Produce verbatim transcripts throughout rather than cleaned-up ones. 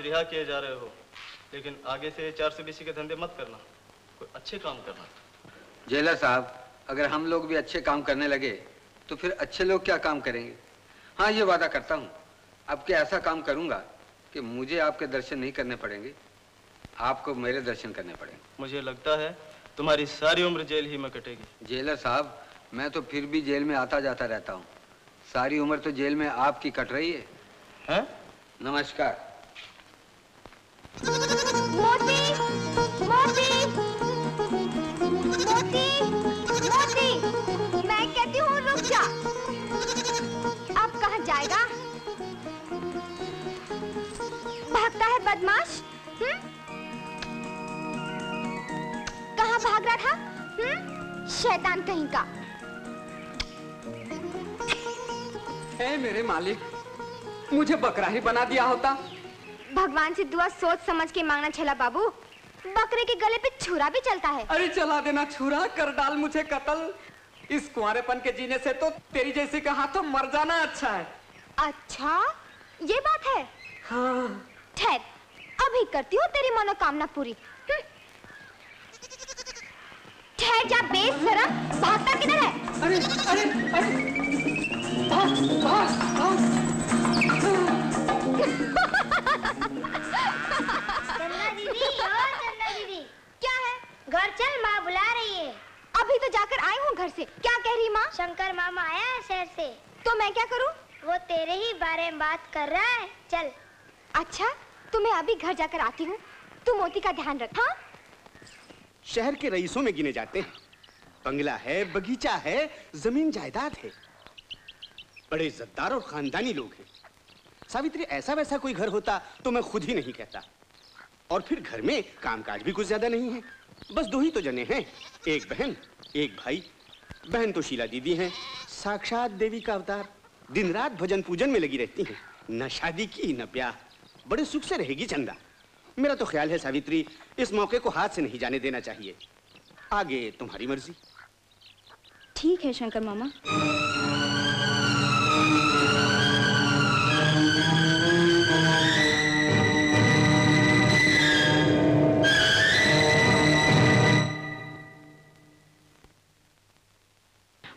रिहा किए जा रहे हो, लेकिन आगे से चार सौ बीसी के धंधे मत करना, कोई अच्छे काम करना। जेलर साहब, अगर हम लोग भी अच्छे काम करने लगे तो फिर अच्छे लोग क्या काम करेंगे। हाँ, ये वादा करता हूँ अब के ऐसा काम करूँगा कि मुझे आपके दर्शन नहीं करने पड़ेंगे, आपको मेरे दर्शन करने पड़ेंगे। मुझे लगता है तुम्हारी सारी उम्र जेल ही में कटेगी। जेलर साहब, मैं तो फिर भी जेल में आता जाता रहता हूँ, सारी उम्र तो जेल में आपकी कट रही है, है? नमस्कार। मोती, मोती, मोती, मोती, मैं कहती हूँ रुक जा। अब कहाँ जाएगा? भागता है बदमाश, हम्म? कहाँ भाग रहा था, हम्म? शैतान कहीं का। हे मेरे मालिक, मुझे बकरा ही बना दिया होता। भगवान से दुआ सोच समझ के मांगना छला बाबू, बकरे के गले पे छुरा भी चलता है। अरे चला देना छुरा, कर डाल मुझे कत्ल, इस कुंवारेपन के जीने से तो तेरी जैसी का हाथों मर जाना अच्छा है। अच्छा, ये बात है। हाँ। ठहर, अभी करती हूँ तेरी मनोकामना पूरी। ठहर जा बेशरम, भागता किधर है? अरे अरे अरे भाग भाग भाग। चंदा दीदी, और चंदा दीदी, क्या है? घर चल, माँ बुला रही है। अभी तो जाकर आई हूँ घर से। क्या कह रही माँ? शंकर मामा आया है शहर से। तो मैं क्या करूँ? वो तेरे ही बारे में बात कर रहा है, चल। अच्छा, तो मैं अभी घर जाकर आती हूँ, तू मोती का ध्यान रख। हाँ? शहर के रईसों में गिने जाते हैं, बंगला है, बगीचा है, जमीन जायदाद है, बड़े इज्जतदार और खानदानी लोग हैं। सावित्री, ऐसा वैसा कोई घर होता तो मैं खुद ही नहीं कहता। और फिर घर में कामकाज भी कुछ ज्यादा नहीं है, बस दो ही तो जने हैं, एक बहन एक भाई। बहन तो शीला दीदी हैं, साक्षात देवी का अवतार, दिन रात भजन पूजन में लगी रहती हैं, न शादी की न ब्याह, बड़े सुख से रहेगी चंदा। मेरा तो ख्याल है सावित्री, इस मौके को हाथ से नहीं जाने देना चाहिए, आगे तुम्हारी मर्जी। ठीक है शंकर मामा।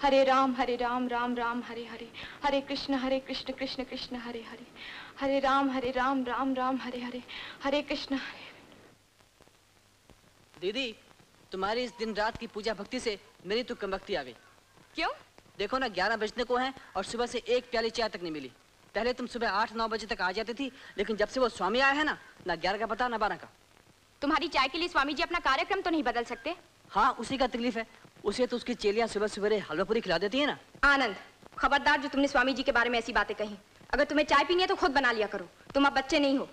हरे राम हरे राम राम राम हरे हरे, हरे कृष्ण हरे कृष्ण कृष्ण कृष्ण हरे हरे, हरे राम हरे राम राम राम हरे हरे, हरे कृष्ण हरे। दीदी तुम्हारी इस दिन रात की पूजा भक्ति से मेरी तो कमबख्ती आ गई। क्यों? देखो ना ग्यारह बजने को हैं और सुबह से एक प्याली चाय तक नहीं मिली। पहले तुम सुबह आठ नौ बजे तक आ जाती थी, लेकिन जब से वो स्वामी आया है ना, ना ग्यारह का पता ना बारह का। तुम्हारी चाय के लिए स्वामी जी अपना कार्यक्रम तो नहीं बदल सकते। हाँ उसी का तकलीफ है, उसे तो उसकी चेलियां सुबह सुबह हलवा पूरी खिला देती है ना। आनंद खबरदार, जो तुमने स्वामी जी के बारे में ऐसी बातें कही। अगर तुम्हें चाय पीनी है तो खुद बना लिया करो, तुम अब बच्चे नहीं हो।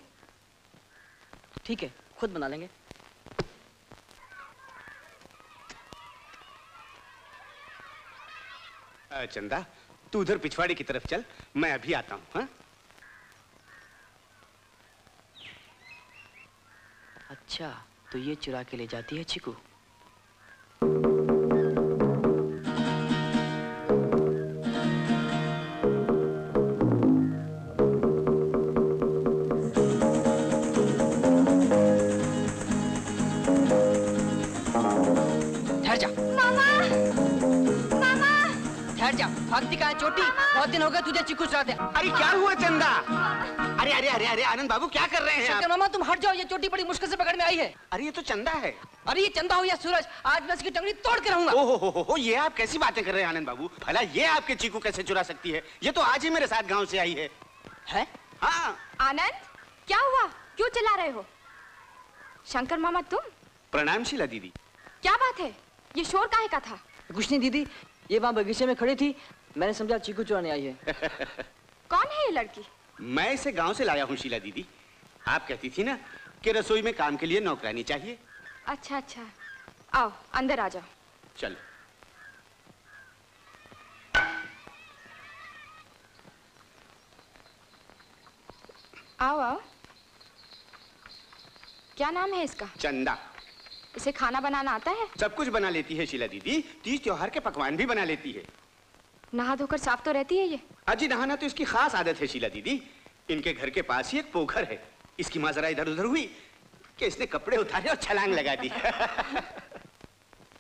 ठीक है खुद बना लेंगे। चंदा तू उधर पिछवाड़े की तरफ चल, मैं अभी आता हूँ। हाँ? अच्छा तो ये चुरा के ले जाती है चिकू। भक्ति का चोटी, बहुत दिन हो गए तुझे चिकू चुराते। अरे क्या हुआ चंदा? अरे अरे अरे अरे आनंद बाबू क्या कर रहे हैं आप? मामा तुम हट जाओ, ये चोटी बड़ी मुश्किल से पकड़ में आई है। अरे ये तो चंदा है। अरे ये चंदा हो या सूरज, आज मैं इसकी टंगड़ी तोड़ के रहूंगा। ओहो हो हो, ये आप कैसी बातें कर रहे हैं आनंद बाबू? भला ये आपके चिकू कैसे चुरा सकती है? ये तो आज ही मेरे साथ गाँव से आई है। है? हाँ। आनंद क्या हुआ, क्यों चिल्ला रहे हो? शंकर मामा तुम? प्रणाम शीला दीदी। क्या बात है, ये शोर काहे का था? कुछ नहीं दीदी, ये वहाँ बगीचे में खड़ी थी, मैंने समझा चीकू चुराने आई है। कौन है ये लड़की? मैं इसे गांव से लाया हूँ शीला दीदी। आप कहती थी ना कि रसोई में काम के लिए नौकरानी चाहिए। अच्छा अच्छा, आओ अंदर आ जाओ। चलो। आओ आओ। क्या नाम है इसका? चंदा। इसे खाना बनाना आता है? सब कुछ बना लेती है शीला दीदी, तीज त्योहार के पकवान भी बना लेती है। नहा धोकर साफ तो रहती है ये? अजी नहाना तो इसकी खास आदत है शीला दीदी। इनके घर के पास ही एक पोखर है, इसकी माँ जरा इधर उधर हुई कि इसने कपड़े उतारे और छलांग लगा दी।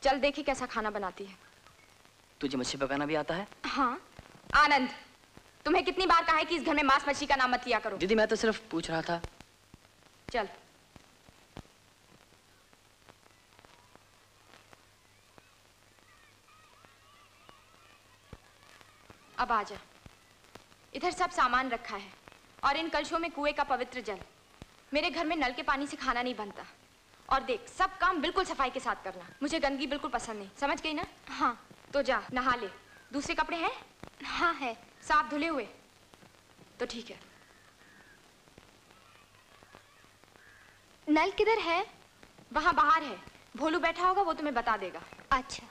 चल देखिए कैसा खाना बनाती है। तुझे मच्छी पकाना भी आता है? हाँ। आनंद तुम्हें कितनी बार कहा है कि इस घर में मांस मच्छी का नाम मत लिया करो। दीदी मैं तो सिर्फ पूछ रहा था। चल। अब आजा, इधर सब सामान रखा है और इन कलशों में कुएं का पवित्र जल। मेरे घर में नल के पानी से खाना नहीं बनता। और देख सब काम बिल्कुल सफाई के साथ करना, मुझे गंदगी बिल्कुल पसंद नहीं। समझ गई ना? हाँ। तो जा नहा ले। दूसरे कपड़े हैं? हाँ है, साफ धुले हुए। तो ठीक है। नल किधर है? वहाँ बाहर है, भोलू बैठा होगा वो तुम्हें बता देगा। अच्छा।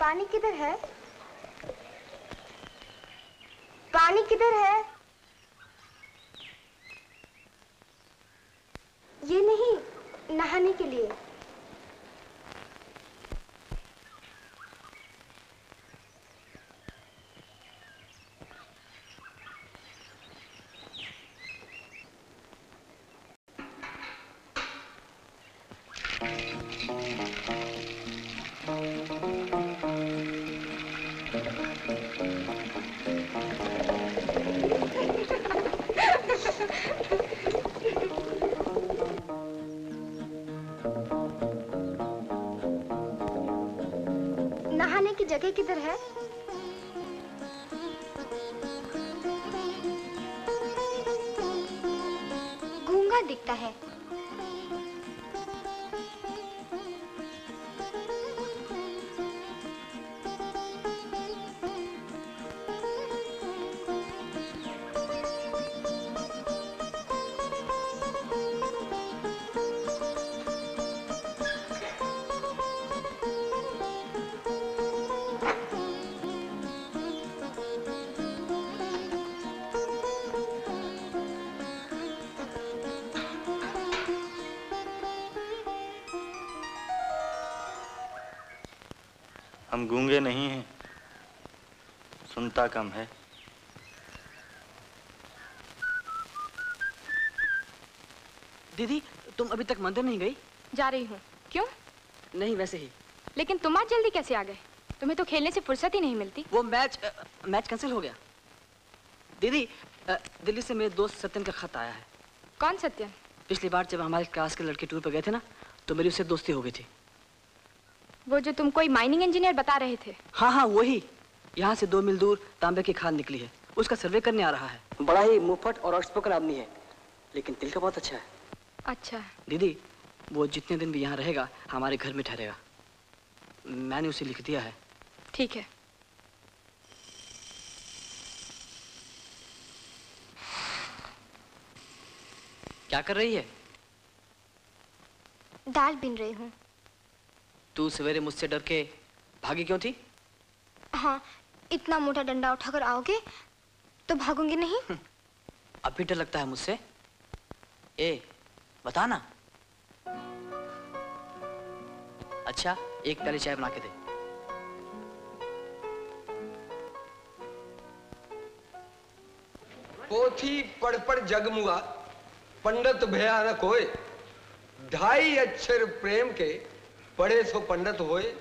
पानी किधर है? पानी किधर है? ये नहीं, नहाने के लिए। जगह किधर है? गूंगा दिखता है। हम गूंगे नहीं हैं, सुनता कम है। दीदी तुम अभी तक मंदिर नहीं गई? जा रही हूँ। क्यों? नहीं वैसे ही। लेकिन तुम आज जल्दी कैसे आ गए? तुम्हें तो खेलने से फुर्सत ही नहीं मिलती। वो मैच आ, मैच कैंसिल हो गया। दीदी दिल्ली से मेरे दोस्त सत्यन का खत आया है। कौन सत्यन? पिछली बार जब हमारे क्लास के लड़के टूर पर गए थे ना, तो मेरी उससे दोस्ती हो गई थी। वो जो तुम कोई माइनिंग इंजीनियर बता रहे थे? हाँ हाँ वही। यहाँ से दो मील दूर तांबे की खान निकली है, उसका सर्वे करने आ रहा है। बड़ा ही मुंहफट और आउटस्पोकन आदमी है, लेकिन दिल का बहुत अच्छा है। अच्छा दीदी, वो जितने दिन भी यहाँ रहेगा हमारे घर में ठहरेगा। मैंने उसे लिख दिया है। ठीक है। क्या कर रही है? दाल बीन रही हूँ। तू सवेरे मुझसे डर के भागी क्यों थी? हाँ, इतना मोटा डंडा उठाकर आओगे तो भागूंगी नहीं। अब भी डर लगता है मुझसे? ए बता ना। अच्छा एक प्याली चाय बना के दे। पोथी पढ़ पढ़ जगमुआ पंडित भयानक होए, ढाई अक्षर प्रेम के पढ़े सो पंडित होए।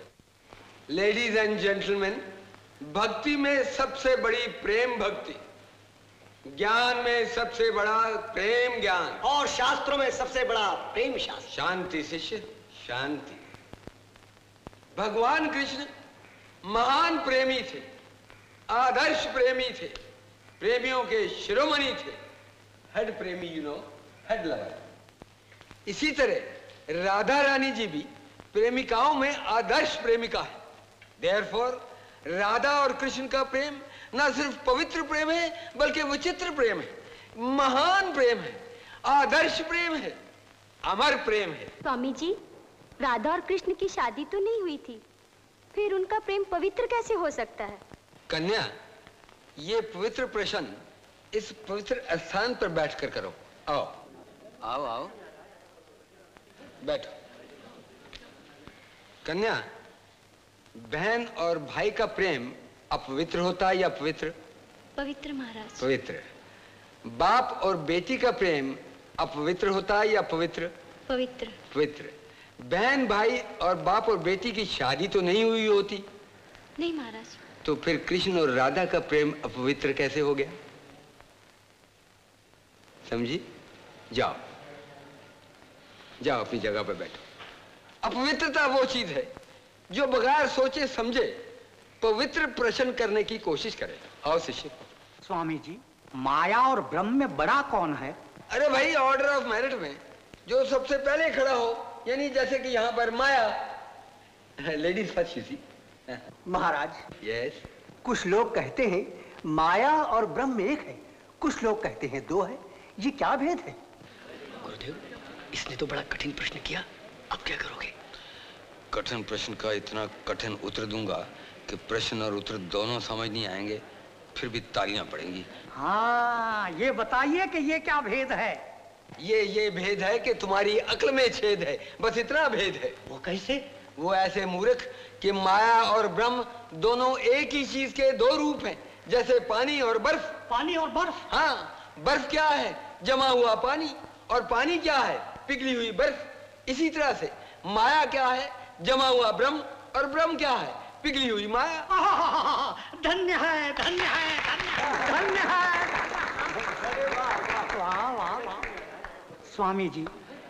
लेडीज एंड जेंटलमैन, भक्ति में सबसे बड़ी प्रेम भक्ति, ज्ञान में सबसे बड़ा प्रेम ज्ञान, और शास्त्रों में सबसे बड़ा प्रेम शास्त्र। शांति शिष्य शांति। भगवान कृष्ण महान प्रेमी थे, आदर्श प्रेमी थे, प्रेमियों के शिरोमणि थे, हेड प्रेमी, यू नो हेड लवर। इसी तरह राधा रानी जी भी प्रेमिकाओं में आदर्श प्रेमिका है। देयरफॉर राधा और कृष्ण का प्रेम न सिर्फ पवित्र प्रेम है, बल्कि विचित्र प्रेम है, महान प्रेम है, आदर्श प्रेम है, अमर प्रेम है। स्वामी जी, राधा और कृष्ण की शादी तो नहीं हुई थी, फिर उनका प्रेम पवित्र कैसे हो सकता है? कन्या, ये पवित्र प्रश्न इस पवित्र स्थान पर बैठकर करो। आओ आओ आओ, बैठो। कन्या, बहन और भाई का प्रेम अपवित्र होता है या पवित्र? पवित्र महाराज। पवित्र। बाप और बेटी का प्रेम अपवित्र होता है या पवित्र? पवित्र। पवित्र। बहन भाई और बाप और बेटी की शादी तो नहीं हुई होती? नहीं महाराज। तो फिर कृष्ण और राधा का प्रेम अपवित्र कैसे हो गया? समझी? जाओ जाओ अपनी जगह पर बैठो। अपवित्रता वो चीज है जो बगैर सोचे समझे पवित्र प्रश्न करने की कोशिश करे। आओ शिष्य। स्वामी जी, माया और ब्रह्म में बड़ा कौन है? अरे भाई, ऑर्डर ऑफ मेरिट में जो सबसे पहले खड़ा हो, यानी जैसे कि यहाँ पर माया। लेडीज फर्स्ट सी। महाराज। यस। कुछ लोग कहते हैं माया और ब्रह्म एक है, कुछ लोग कहते हैं दो है, ये क्या भेद है? गुरुदेव, इसने तो बड़ा कठिन प्रश्न किया, अब क्या करोगे? कठिन प्रश्न का इतना कठिन उत्तर दूंगा कि प्रश्न और उत्तर दोनों समझ नहीं आएंगे, फिर भी तालियां पड़ेंगी। हाँ, ये बताइए कि ये क्या भेद है? ये ये भेद है कि तुम्हारी अक्ल में छेद है, बस इतना भेद है। वो कैसे? वो ऐसे मूर्ख कि माया और ब्रह्म दोनों एक ही चीज के दो रूप हैं, जैसे पानी और बर्फ। पानी और बर्फ? हाँ, बर्फ क्या है? जमा हुआ पानी। और पानी क्या है? पिघली हुई बर्फ। इसी तरह से माया क्या है? जमा हुआ ब्रह्म। और ब्रह्म क्या है? पिघली हुई माया। धन्य है, धन्य है, धन्य है। स्वामी जी,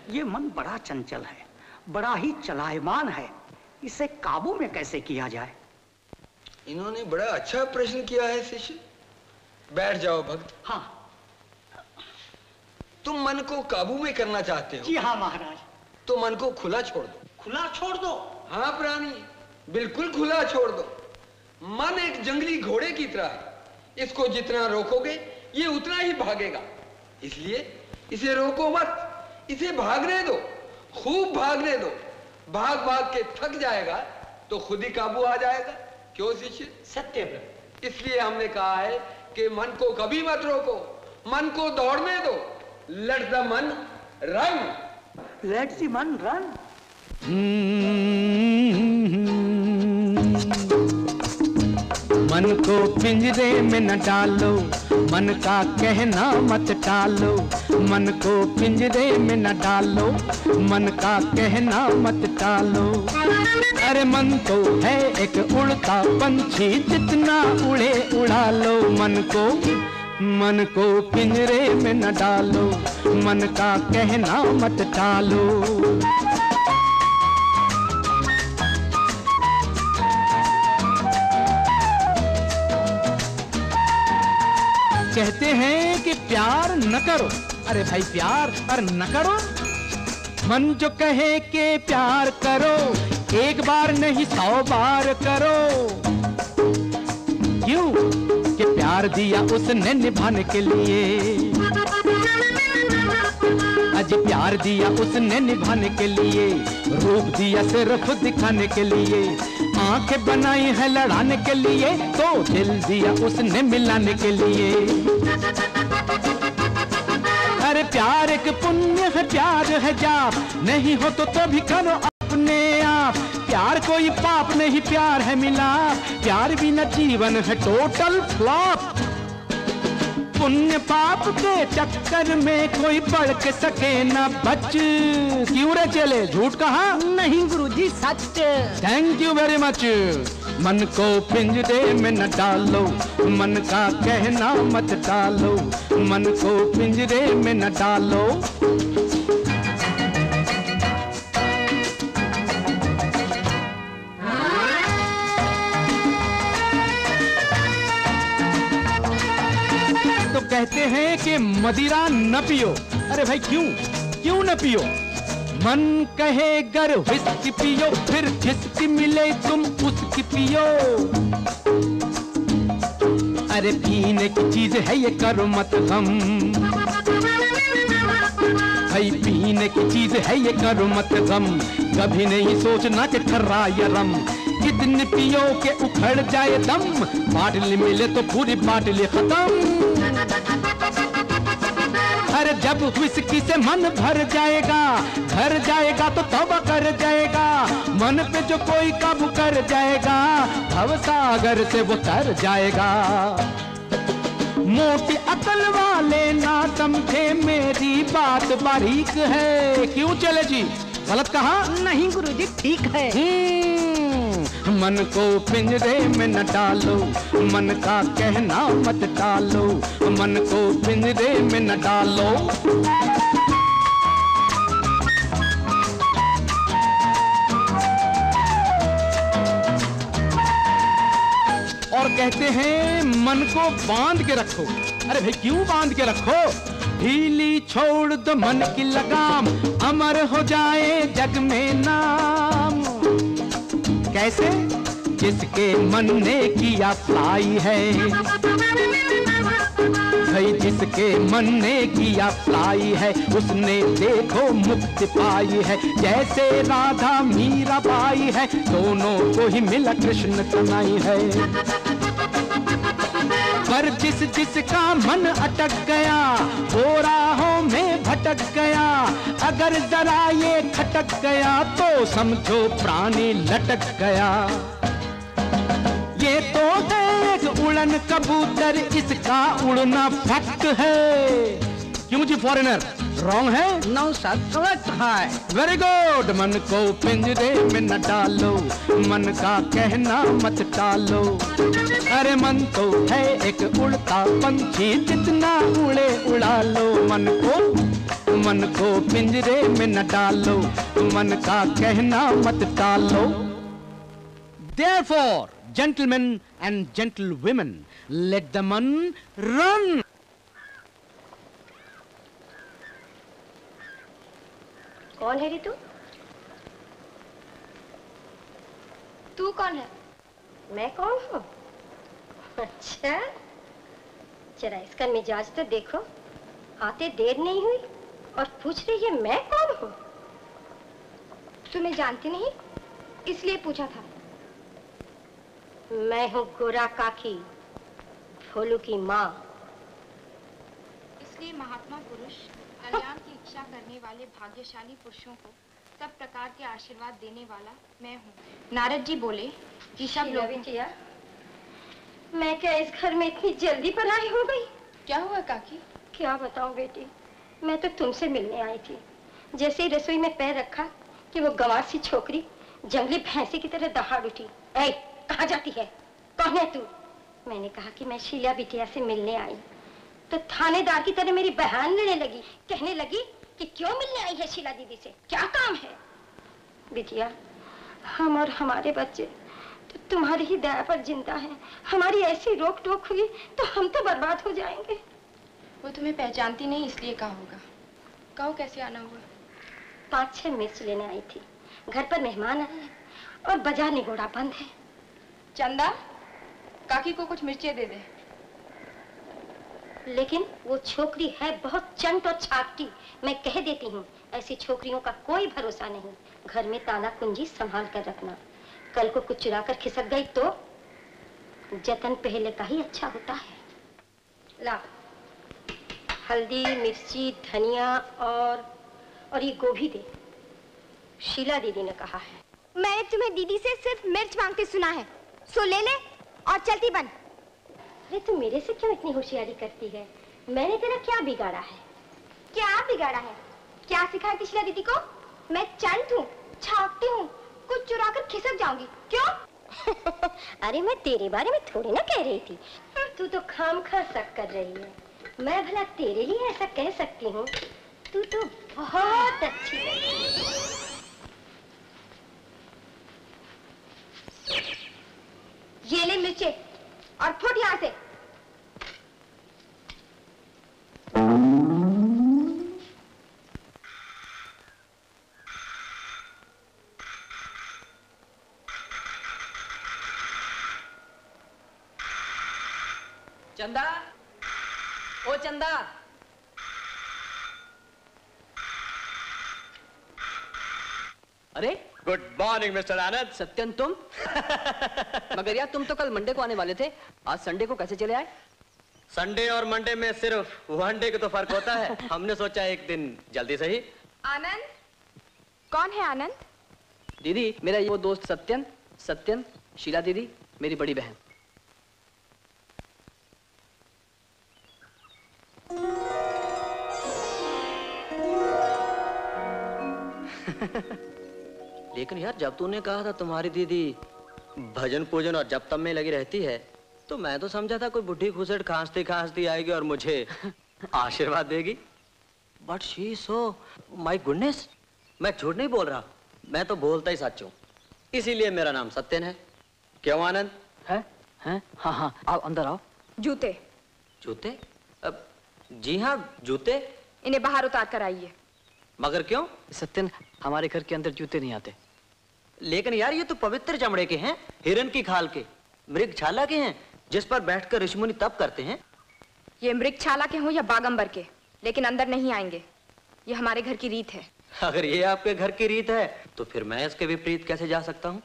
ये मन बड़ा चंचल है, बड़ा ही चलायमान है, इसे काबू में कैसे किया जाए? इन्होंने बड़ा अच्छा प्रश्न किया है शिष्य। बैठ जाओ भक्त। हाँ, तुम मन को काबू में करना चाहते हो? जी हाँ महाराज। तो मन को खुला छोड़ दो। खुला छोड़ दो? हाँ प्राणी, बिल्कुल खुला छोड़ दो। मन एक जंगली घोड़े की तरह है, इसको जितना रोकोगे ये उतना ही भागेगा, इसलिए इसे रोको मत, इसे भागने दो, खूब भागने दो। भाग भाग के थक जाएगा तो खुद ही काबू आ जाएगा। क्यों शिष्य? सत्य ब्रह्म। इसलिए हमने कहा है कि मन को कभी मत रोको, मन को दौड़ने दो। लेट द मन रन। लेट द मन रन। मन को पिंजरे में न डालो, मन का कहना मत टालो, मन को पिंजरे में न डालो, मन का कहना मत टालो। अरे मन तो है एक उड़ता पंछी, जितना उड़े उड़ा लो मन को, मन को पिंजरे में न डालो, मन का कहना मत टालो। कहते हैं कि प्यार न करो, अरे भाई प्यार और न करो, मन जो कहे के प्यार करो, एक बार नहीं सौ बार करो। क्यों कि प्यार दिया उसने निभाने के लिए, आज प्यार दिया उसने निभाने के लिए, रूप दिया सिर्फ दिखाने के लिए, आंखें बनाई है लड़ाने के लिए, तो दिल दिया उसने मिलाने के लिए। अरे प्यार एक पुण्य है, प्यार है जाप, नहीं हो तो तभी करो अपने आप, प्यार कोई पाप नहीं, प्यार है मिला, प्यार बिना जीवन है टोटल फ्लॉप। पुण्य पाप के चक्कर में कोई पढ़ के सके ना बच। क्यों रे चले, झूठ कहा? नहीं गुरुजी सच। Thank you very much. मन को पिंजरे में न डालो, मन का कहना मत डालो, मन को पिंजरे में न डालो। कहते हैं कि मदिरा न पियो, अरे भाई क्यों क्यों न पियो, मन कहे गर विस्की पियो, फिर जिसकी मिले तुम उसकी पियो। अरे पीने की चीज है ये करो मत गम, भाई पीने की चीज है ये करो मत गम, कभी नहीं सोचना कि ठर्रा या रम, कितने पियो के उखड़ जाए दम, बाटली मिले तो पूरी बाटली खत्म। अरे जब विस्की से मन भर जाएगा, भर जाएगा तो तौबा कर जाएगा, मन पे जो कोई काबू कर जाएगा, भवसागर से वो तर जाएगा। मोटी अकल वाले ना समझे मेरी बात बारीक है। क्यों चले जी, गलत कहा? नहीं गुरुजी ठीक है। मन को पिंजरे में न डालो, मन का कहना मत डालो, मन को पिंजरे में न डालो। और कहते हैं मन को बांध के रखो, अरे भाई क्यों बांध के रखो, ढीली छोड़ दो मन की लगाम, अमर हो जाए जग में नाम। कैसे? जिसके मन ने किया फ्लाई है, भाई जिसके मन ने किया फ्लाई है, उसने देखो मुक्ति पाई है, जैसे राधा मीरा बाई है, दोनों को ही मिला कृष्ण कनाई है। पर जिस जिसका मन अटक गया, वो राहों में भटक गया, अगर जरा ये खटक गया, तो समझो प्राणी लटक गया। ये तो है एक उड़न कबूतर, इसका उड़ना फट है। क्यों जी फॉरेनर, रॉन्ग है? नो सर करेक्ट है। Very good. मन को पिंजरे में न डालो, मन का कहना मत टालो, अरे मन तो है एक उड़ता पंछी, जितना उड़े उड़ा लो मन को, मन को पिंजरे में न डालो, मन का कहना मत टालो। Therefore, gentlemen and gentlewomen, let the man run. कौन है रितु? तू कौन है? मैं कौन हूँ? अच्छा जरा इसका मिजाज तो देखो, आते देर नहीं हुई और पूछ रही है मैं कौन हूँ। तुम्हें जानती नहीं इसलिए पूछा था। मैं हूँ गोरा काकी, भोलू की माँ। इसलिए महात्मा पुरुष कल्याण की इच्छा करने वाले भाग्यशाली पुरुषों को सब प्रकार के आशीर्वाद देने वाला मैं हूँ। नारद जी बोले कि सब लोग मैं क्या इस घर में इतनी जल्दी पनाही हो गई? क्या हुआ काकी? क्या बताऊं बेटी, मैं तो तुमसे मिलने आई थी। जैसे ही रसोई में पैर रखा कि वो गंवासी छोकरी जंगली भैंसे की तरह दहाड़ उठी। ऐ कहाँ जाती है? कौन है तू? मैंने कहा कि मैं शीला बिटिया से मिलने आई, तो थानेदार की तरह मेरी बयान लेने लगी। कहने लगी कि क्यों मिलने आई है शीला दीदी से, क्या काम है? बिटिया, हम और हमारे बच्चे तो तुम्हारी ही दया पर जिंदा हैं। हमारी ऐसी रोक टोक हुई तो हम तो बर्बाद हो जाएंगे। वो तुम्हें पहचानती नहीं इसलिए कहा होगा। कहो कैसे आना हुआ? पाँच छह मिर्च लेने आई थी, घर पर मेहमान आए हैं और बाजार निगोड़ा बंद है। चंदा, काकी को कुछ मिर्चें दे दे। लेकिन वो छोकरी है बहुत चंट और छापटी। मैं कह देती हूँ, ऐसी छोकरियों का कोई भरोसा नहीं। घर में ताला कुंजी संभाल कर रखना, कल को कुछ चुरा कर खिसक गई तो जतन पहले का ही अच्छा होता है। ला हल्दी, मिर्ची, धनिया और और ये गोभी दे। शीला दीदी ने कहा है। मैंने तुम्हें दीदी से सिर्फ मिर्च मांगते सुना है, सो ले ले और चलती बन। अरे तू मेरे से क्यों इतनी होशियारी करती है? मैंने तेरा क्या बिगाड़ा है? क्या बिगाड़ा है? क्या सिखाया शीला दीदी को? मैं चंट हूँ, छापती हूँ, कुछ चुरा कर खिसक जाऊंगी। क्यों? अरे मैं तेरे बारे में थोड़ी ना कह रही थी। तू तो खामखा शक कर रही है। मैं भला तेरे लिए ऐसा कह सकती हूँ? तू तो बहुत अच्छी है। ये ले मिर्चे और फुट यहाँ से। चंदा, ओ चंदा। अरे good morning mister Anand. Satyan तुम? मगर यार तुम तो कल मंडे को आने वाले थे, आज संडे को कैसे चले आए? संडे और मंडे में सिर्फ वनडे का तो फर्क होता है। हमने सोचा एक दिन जल्दी सही। आनंद कौन है? आनंद दीदी मेरा वो दोस्त सत्यन। सत्यन शीला दीदी मेरी बड़ी बहन। लेकिन यार जब तूने कहा था तुम्हारी दीदी भजन पूजन और जप तप में लगी रहती है, तो मैं तो समझा था कोई बुढ़ी घुसड़ खांसती खांसती आएगी और मुझे आशीर्वाद देगी। But she so my goodness. मैं झूठ नहीं बोल रहा, मैं तो बोलता ही सच हूँ। इसीलिए मेरा नाम सत्यन है। क्यों आनंद? है, है? हाँ हाँ आओ अंदर आओ। जूते? जूते? अब जी हाँ जूते। इन्हें बाहर उतार कर आइए। मगर क्यों? सत्यन हमारे घर के अंदर जूते नहीं आते। लेकिन यार ये तो पवित्र चमड़े के हैं, हिरन की खाल के, मृगशाला के हैं, जिस पर बैठकर ऋषिमुनि तप करते हैं। ये मृगशाला के हों या बागंबर के, लेकिन अंदर नहीं आएंगे। ये हमारे घर की रीत है। अगर ये आपके घर की रीत है तो फिर मैं इसके विपरीत कैसे जा सकता हूँ?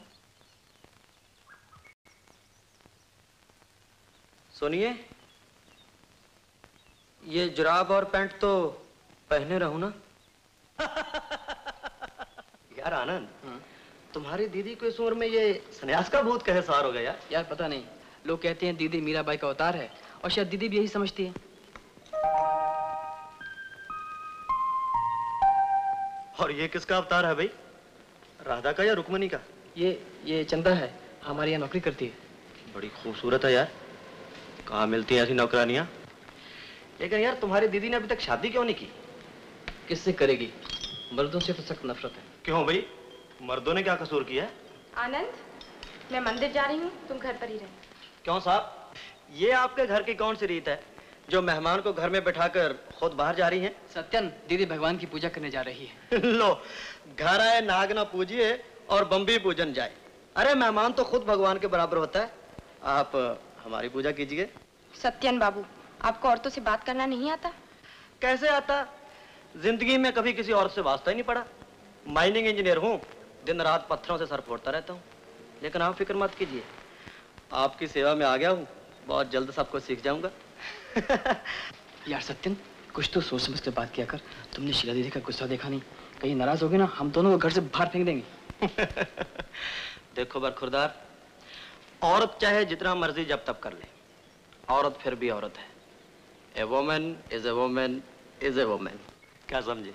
सुनिए, ये जुराब और पैंट तो पहने रहूं ना? यार आनंद, तुम्हारी दीदी को इस उम्र में ये सन्यास का भूत कैसे सवार हो गया? यार यार पता नहीं, लोग कहते हैं दीदी मीराबाई का अवतार है, और शायद दीदी भी यही समझती है। और ये किसका अवतार है भाई, राधा का या रुक्मणी का? ये ये चंदा है, हमारे यहाँ नौकरी करती है। बड़ी खूबसूरत है यार, कहाँ मिलती है ऐसी नौकरानियाँ। लेकिन यार तुम्हारी दीदी ने अभी तक शादी क्यों नहीं की? किससे करेगी? मर्दों से तो सख्त नफरत है। क्यों भाई, मर्दों ने क्या कसूर किया? आनंद मैं मंदिर जा रही हूँ, तुम घर पर ही रहे। क्यों साहब, ये आपके घर की कौन सी रीत है जो मेहमान को घर में बैठाकर खुद बाहर जा रही है? सत्यन दीदी भगवान की पूजा करने जा रही है। लो, घर आए नाग ना पूजिए और बम्बी पूजन जाए। अरे मेहमान तो खुद भगवान के बराबर होता है, आप हमारी पूजा कीजिए। सत्यन बाबू, आपको औरतों से बात करना नहीं आता? कैसे आता, जिंदगी में कभी किसी औरत से वास्ता ही नहीं पड़ा। माइनिंग इंजीनियर हूँ, दिन रात पत्थरों से सर फोड़ता रहता हूँ। लेकिन आप फिक्र मत कीजिए, आपकी सेवा में आ गया हूँ, बहुत जल्द सबको सीख जाऊँगा। यार सत्यन, कुछ तो सोच समझ कर बात किया कर। तुमने शीला दीदी का गुस्सा देखा नहीं, कहीं नाराज होगी ना, हम दोनों को घर से बाहर फेंक देंगे। देखो बरखुरदार, औरत चाहे जितना मर्जी जब तब कर ले, औरत फिर भी औरत है। A women is a women is a women. क्या समझे?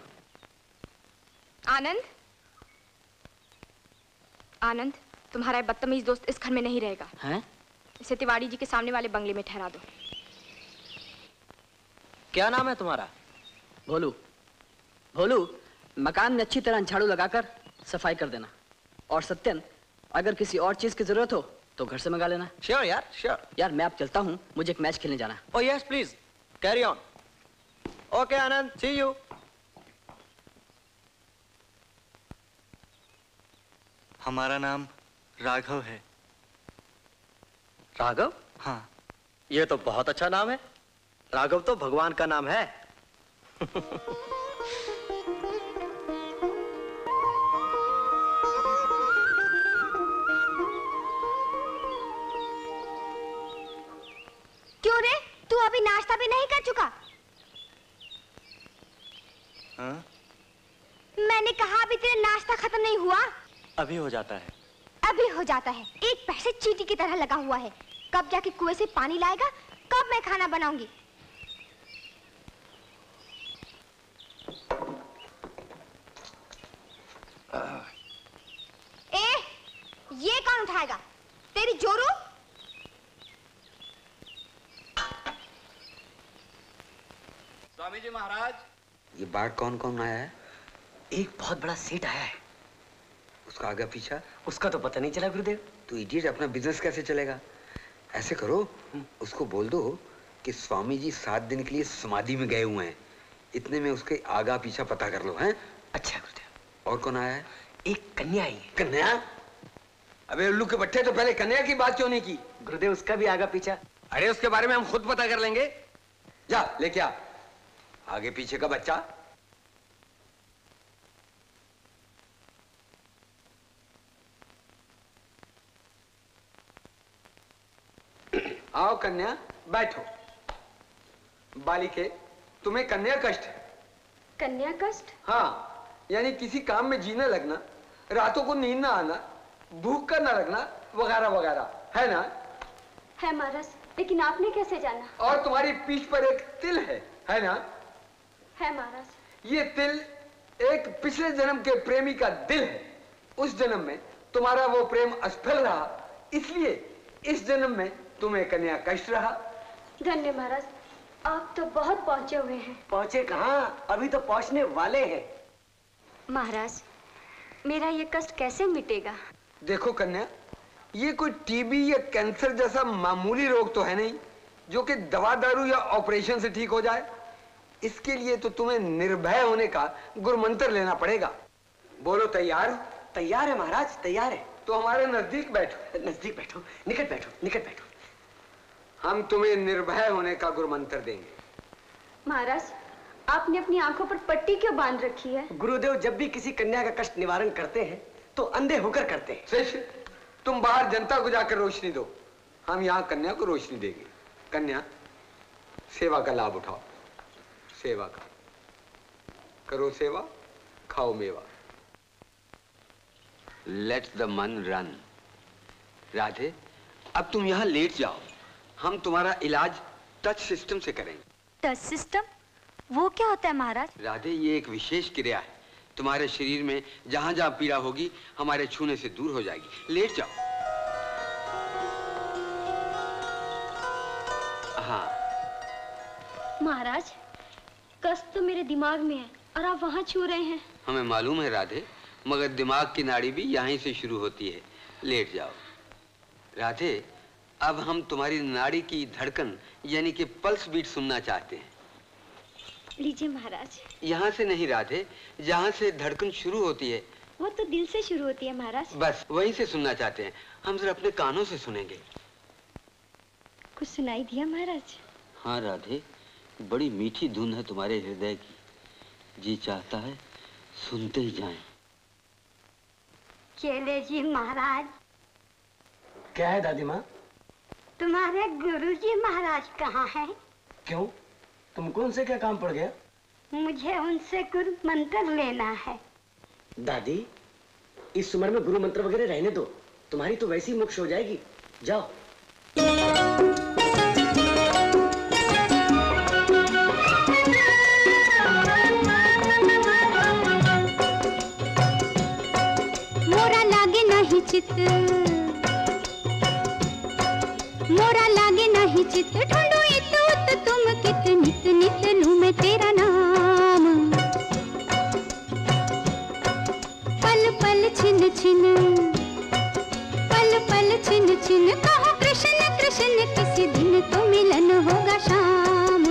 आनंद, आनंद तुम्हारा बदतमीज दोस्त इस घर में नहीं रहेगा है? इसे तिवारी जी के सामने वाले बंगले में ठहरा दो। क्या नाम है तुम्हारा? भोलू। भोलू, मकान में अच्छी तरह झाड़ू लगाकर सफाई कर देना, और सत्यन अगर किसी और चीज की जरूरत हो तो घर से मंगा लेना। श्योर यार, श्योर यार। मैं अब चलता हूँ, मुझे एक मैच खेलने जाना। Oh yes please, carry on. Okay Anand, see you. हमारा नाम राघव है। राघव? हाँ। ये तो बहुत अच्छा नाम है, राघव तो भगवान का नाम है। क्यों रे, तू अभी नाश्ता भी नहीं कर चुका? हाँ? मैंने कहा अभी तेरा नाश्ता खत्म नहीं हुआ। अभी हो जाता है, अभी हो जाता है। एक पैसे चींटी की तरह लगा हुआ है, कब जाके कुएं से पानी लाएगा, कब मैं खाना बनाऊंगी। ए, ये कौन उठाएगा? तेरी जोरू? स्वामी जी महाराज, ये बाढ़ कौन कौन आया है? एक बहुत बड़ा सेठ आया है। उसका आगे पीछा? उसका तो पता नहीं चला गुरुदेव। तो इडियट, अपना बिजनेस कैसे चलेगा? ऐसे करो, उसको बोल दो कि स्वामी जी सात दिन के लिए समाधि में गए हुए हैं, इतने में उसके आगा पीछा पता कर लो। हैं? अच्छा गुरुदेव। और कौन आया है? एक कन्या आई है। कन्या? अबे उल्लू के बच्चे, तो पहले कन्या की बात क्यों नहीं की? गुरुदेव उसका भी आगा पीछा। अरे उसके बारे में हम खुद पता कर लेंगे, जा लेके आ आगे पीछे का बच्चा। आओ कन्या, बैठो। बालिके, तुम्हें कन्या कष्ट है। कन्या कष्ट? हाँ, यानी किसी काम में जी न लगना, रातों को नींद ना आना, भूख का न लगना, वगैरह वगैरह, है ना? है महाराज, लेकिन आपने कैसे जाना? और तुम्हारी पीठ पर एक तिल है, है ना? है महाराज। ये तिल एक पिछले जन्म के प्रेमी का दिल है। उस जन्म में तुम्हारा वो प्रेम असफल रहा, इसलिए इस जन्म में तुम्हें कन्या कष्ट रहा। धन्य महाराज, आप तो बहुत पहुंचे हुए हैं। पहुंचे कहाँ, अभी तो पहुंचने वाले हैं। महाराज, मेरा ये कष्ट कैसे मिटेगा? देखो कन्या, ये कोई टीबी या कैंसर जैसा मामूली रोग तो है नहीं जो कि दवा दारू या ऑपरेशन से ठीक हो जाए। इसके लिए तो तुम्हें निर्भय होने का गुरुमंत्र लेना पड़ेगा। बोलो, तैयार? तैयार है महाराज, तैयार है। तो हमारे नजदीक बैठो। नजदीक बैठो, निकट बैठो, निकट बैठो। हम तुम्हें निर्भय होने का गुरुमंत्र देंगे। महाराज, आपने अपनी आंखों पर पट्टी क्यों बांध रखी है? गुरुदेव, जब भी किसी कन्या का कष्ट निवारण करते हैं तो अंधे होकर करते हैं। शिष्य, तुम बाहर जनता को जाकर रोशनी दो, हम यहाँ कन्या को रोशनी देंगे। कन्या, सेवा का लाभ उठाओ, सेवा का करो, सेवा खाओ मेवा। लेट द मन रन। राधे, अब तुम यहाँ लेट जाओ, हम तुम्हारा इलाज टच सिस्टम से करेंगे। Touch system? वो क्या होता है महाराज? राधे, ये एक विशेष क्रिया है, तुम्हारे शरीर में जहां जहां पीड़ा होगी हमारे छूने से दूर हो जाएगी। लेट जाओ। हाँ महाराज, कष्ट तो मेरे दिमाग में है और आप वहां छू रहे हैं। हमें मालूम है राधे, मगर दिमाग की नाड़ी भी यहीं से शुरू होती है। लेट जाओ राधे, अब हम तुम्हारी नाड़ी की धड़कन यानी कि पल्स बीट सुनना चाहते हैं। लीजिए महाराज। यहाँ से नहीं राधे, जहाँ से धड़कन शुरू होती है। वो तो दिल से शुरू होती है महाराज। बस वहीं से सुनना चाहते हैं हम, सिर्फ अपने कानों से सुनेंगे। कुछ सुनाई दिया महाराज? हाँ राधे, बड़ी मीठी धुन है तुम्हारे हृदय की, जी चाहता है सुनते ही जाएं। चले जी महाराज। क्या है दादी माँ? तुम्हारे गुरुजी महाराज कहाँ हैं? क्यों, तुमको उनसे क्या काम पड़ गया? मुझे उनसे गुरु मंत्र लेना है। दादी, इस उम्र में गुरु मंत्र वगैरह रहने दो, तुम्हारी तो वैसी मोक्ष हो जाएगी। जाओ। मोरा लागे नहीं चित, मोरा लागे नहीं चित, ढूंढू इतु तुम कित, नित नित लूं मैं तेरा नाम। पल पल छिन छिन, पल पल छिन छिन, कहो कृष्ण कृष्ण, किसी दिन तो मिलन होगा शाम।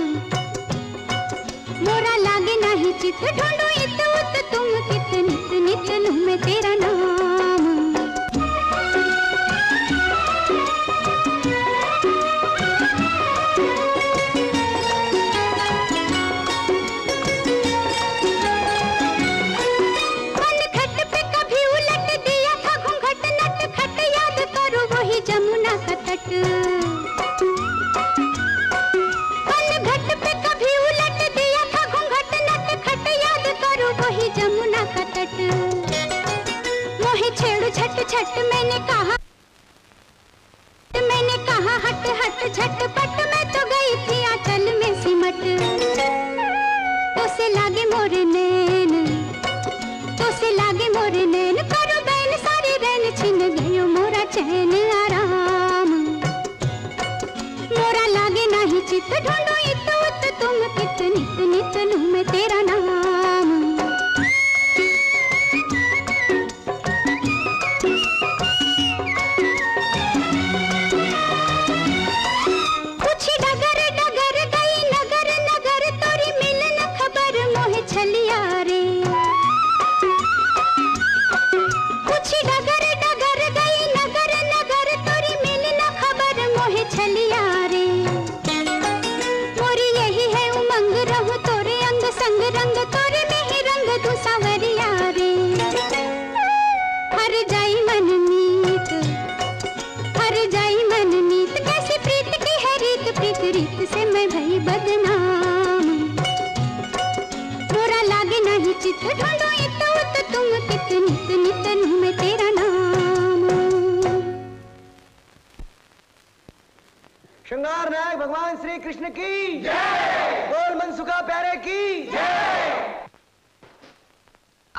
मोरा लागे नहीं चित, ढूंढू इतु तुम कित, नित नित लूं मैं तेरा नाम। मैंने कहा मैंने कहा हट हट झटपट, मैं तो गई थी आंचल में सिमट। उसे लागे मोरे नैन, उसे लागे मोरे नैन, करो बैन सारे बैन, छिन गयो मोरा चैन आराम। मोरा लागे नहीं चित, ढूंढो इत उत तुम कित, नित नित लूं मैं तेरा नाम। श्रृंगार नायक भगवान श्री कृष्ण की जय, बोल मनसुखा प्यारे की जय।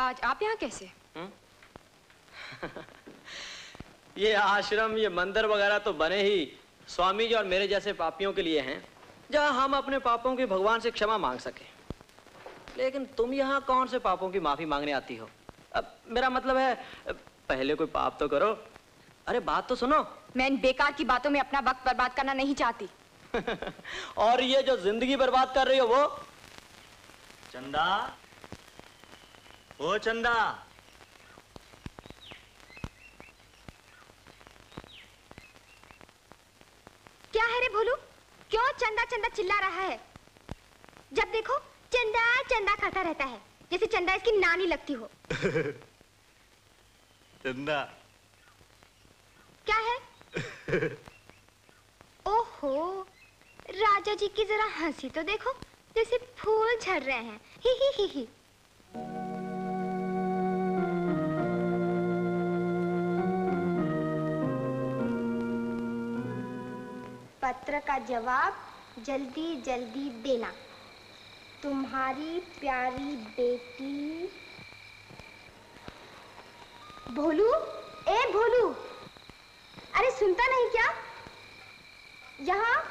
आज आप यहाँ कैसे? ये आश्रम, ये मंदिर वगैरह तो बने ही स्वामी जी और मेरे जैसे पापियों के लिए हैं, जहाँ हम अपने पापों की भगवान से क्षमा मांग सके। लेकिन तुम यहाँ कौन से पापों की माफी मांगने आती हो? अब मेरा मतलब है पहले कोई पाप तो करो। अरे बात तो सुनो, मैं इन बेकार की बातों में अपना वक्त बर्बाद करना नहीं चाहती। और ये जो जिंदगी बर्बाद कर रही हो वो चंदा, वो चंदा, क्या है रे भोलू? क्यों चंदा चंदा चिल्ला रहा है? जब देखो चंदा चंदा खाता रहता है, जैसे चंदा इसकी नानी लगती हो। चंदा क्या है? ओहो, राजा जी की जरा हंसी तो देखो, जैसे फूल झड़ रहे हैं। ही ही ही ही। पत्र का जवाब जल्दी जल्दी देना। तुम्हारी प्यारी बेटी भोलू। ए भोलू, अरे सुनता नहीं क्या? यहाँ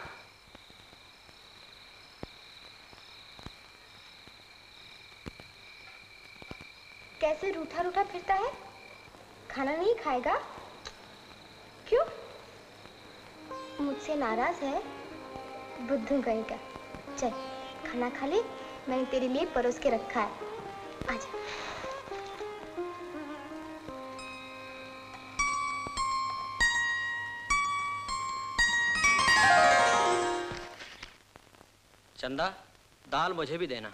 कैसे रूठा रूठा फिरता है? खाना नहीं खाएगा? क्यों? मुझसे नाराज है? बुद्धू कहीं का। चल खाना खा ले, मैंने तेरे लिए परोस के रखा है, आजा। चंदा, दाल मुझे भी देना।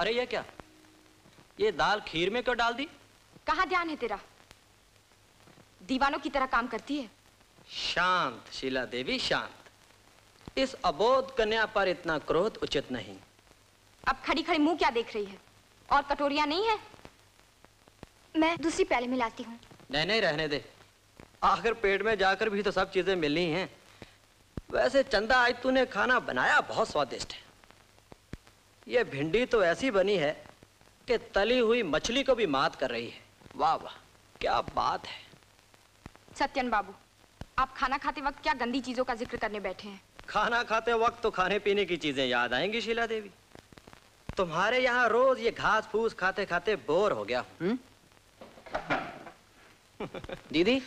अरे ये क्या, ये दाल खीर में क्यों डाल दी? कहाँ ध्यान है तेरा? दीवानों की तरह काम करती है। शांत शीला देवी, शांत। इस अबोध कन्या पर इतना क्रोध उचित नहीं। अब खड़ी खड़ी मुंह क्या देख रही है? और कटोरियां नहीं है? मैं दूसरी प्याली में लाती हूँ। नहीं नहीं रहने दे, आखिर पेट में जाकर भी तो सब चीजें मिलनी हैं। वैसे चंदा आज तूने खाना बनाया बहुत स्वादिष्ट है। ये भिंडी तो ऐसी बनी है कि तली हुई मछली को भी मात कर रही है। वाह वाह क्या बात है। सत्यन बाबू, आप खाना खाते वक्त क्या गंदी चीजों का जिक्र करने बैठे हैं? खाना खाते वक्त तो खाने पीने की चीजें याद आएंगी शीला देवी। तुम्हारे यहाँ रोज ये घास फूस खाते खाते बोर हो गया हूँ। दीदी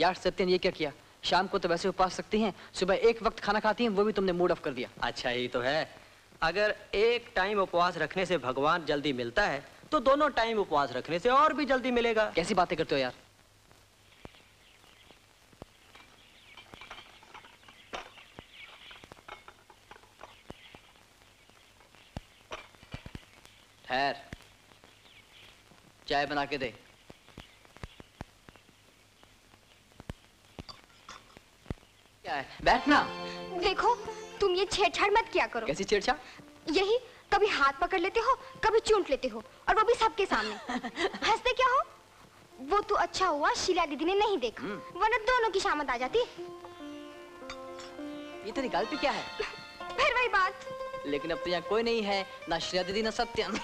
यार सत्यन ये क्या किया? शाम को तो वैसे उपास सकती हैं, सुबह एक वक्त खाना खाती हैं, वो भी तुमने मूड ऑफ कर दिया। अच्छा ही तो है, अगर एक टाइम उपवास रखने से भगवान जल्दी मिलता है तो दोनों टाइम उपवास रखने से और भी जल्दी मिलेगा। कैसी बातें करते हो यार। ठहर, चाय बना के दे। क्या है? बैठना। देखो तुम ये छेड़छाड़ मत किया करो। कैसी छेड़छाड़? यही, कभी हाथ पकड़ लेते हो, कभी चूंट लेते हो, और वो भी सबके सामने। हंसते क्या हो? वो तो अच्छा हुआ शीला दीदी ने नहीं देखा, वरना दोनों की शामत आ जाती। ये तेरी गलती क्या है? फिर वही बात। लेकिन अब तो यहाँ कोई नहीं है, ना शीला दीदी ना सत्यन।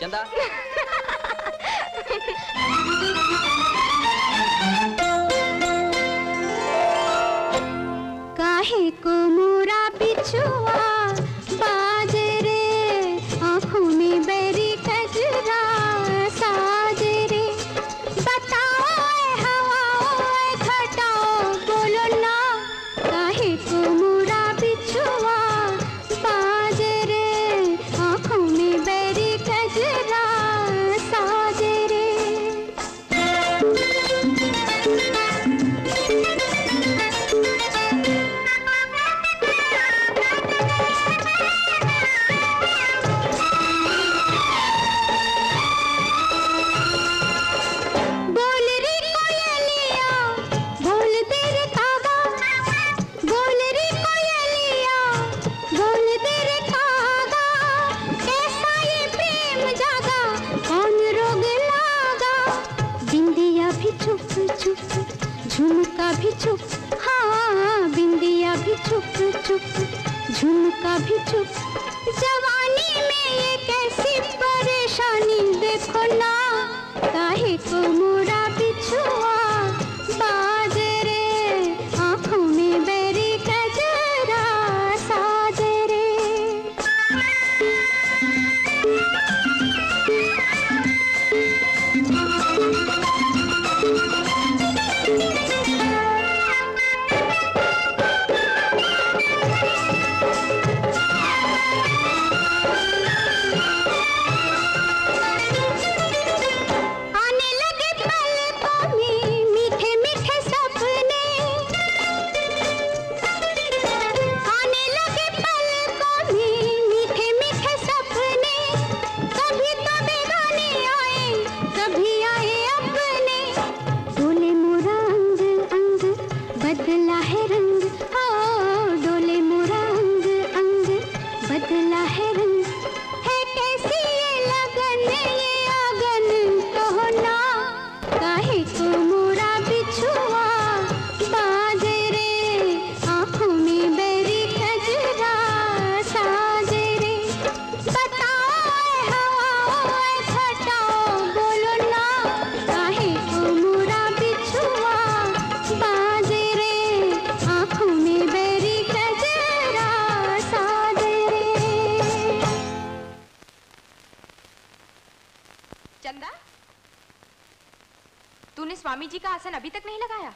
चंदा काहे को मोरा बिछुआ बाजे रे, आँखों में बेरी कजरा साजे रे। बताओ हवाओं घटाओ, बोलो ना काहे को मोरा बिछुआ बाजे रे, आँखों में बेरी कजरा साजे रे। झुमका भी चुप, हाँ बिंदिया भी चुप चुप, झुमका भी चुप। जवानी में ये कैसी परेशानी, देखो ना काहे को मोरा बिछुआ बाजे रे, आँखों में बेरी कजरा साजे रे। स्वामी जी का आसन अभी तक नहीं लगाया?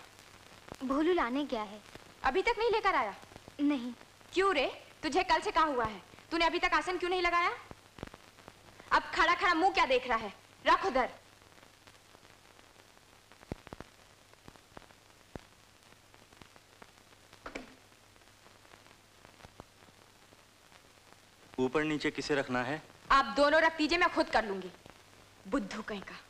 भोलू लाने गया है, अभी तक नहीं लेकर आया? नहीं। क्यों रे, तुझे कल से कहा हुआ है, तूने अभी तक आसन क्यों नहीं लगाया? अब खड़ा खड़ा मुंह क्या देख रहा है, रख उधर। ऊपर नीचे किसे रखना है? आप दोनों रख दीजिए, मैं खुद कर लूंगी। बुद्धू कहीं का।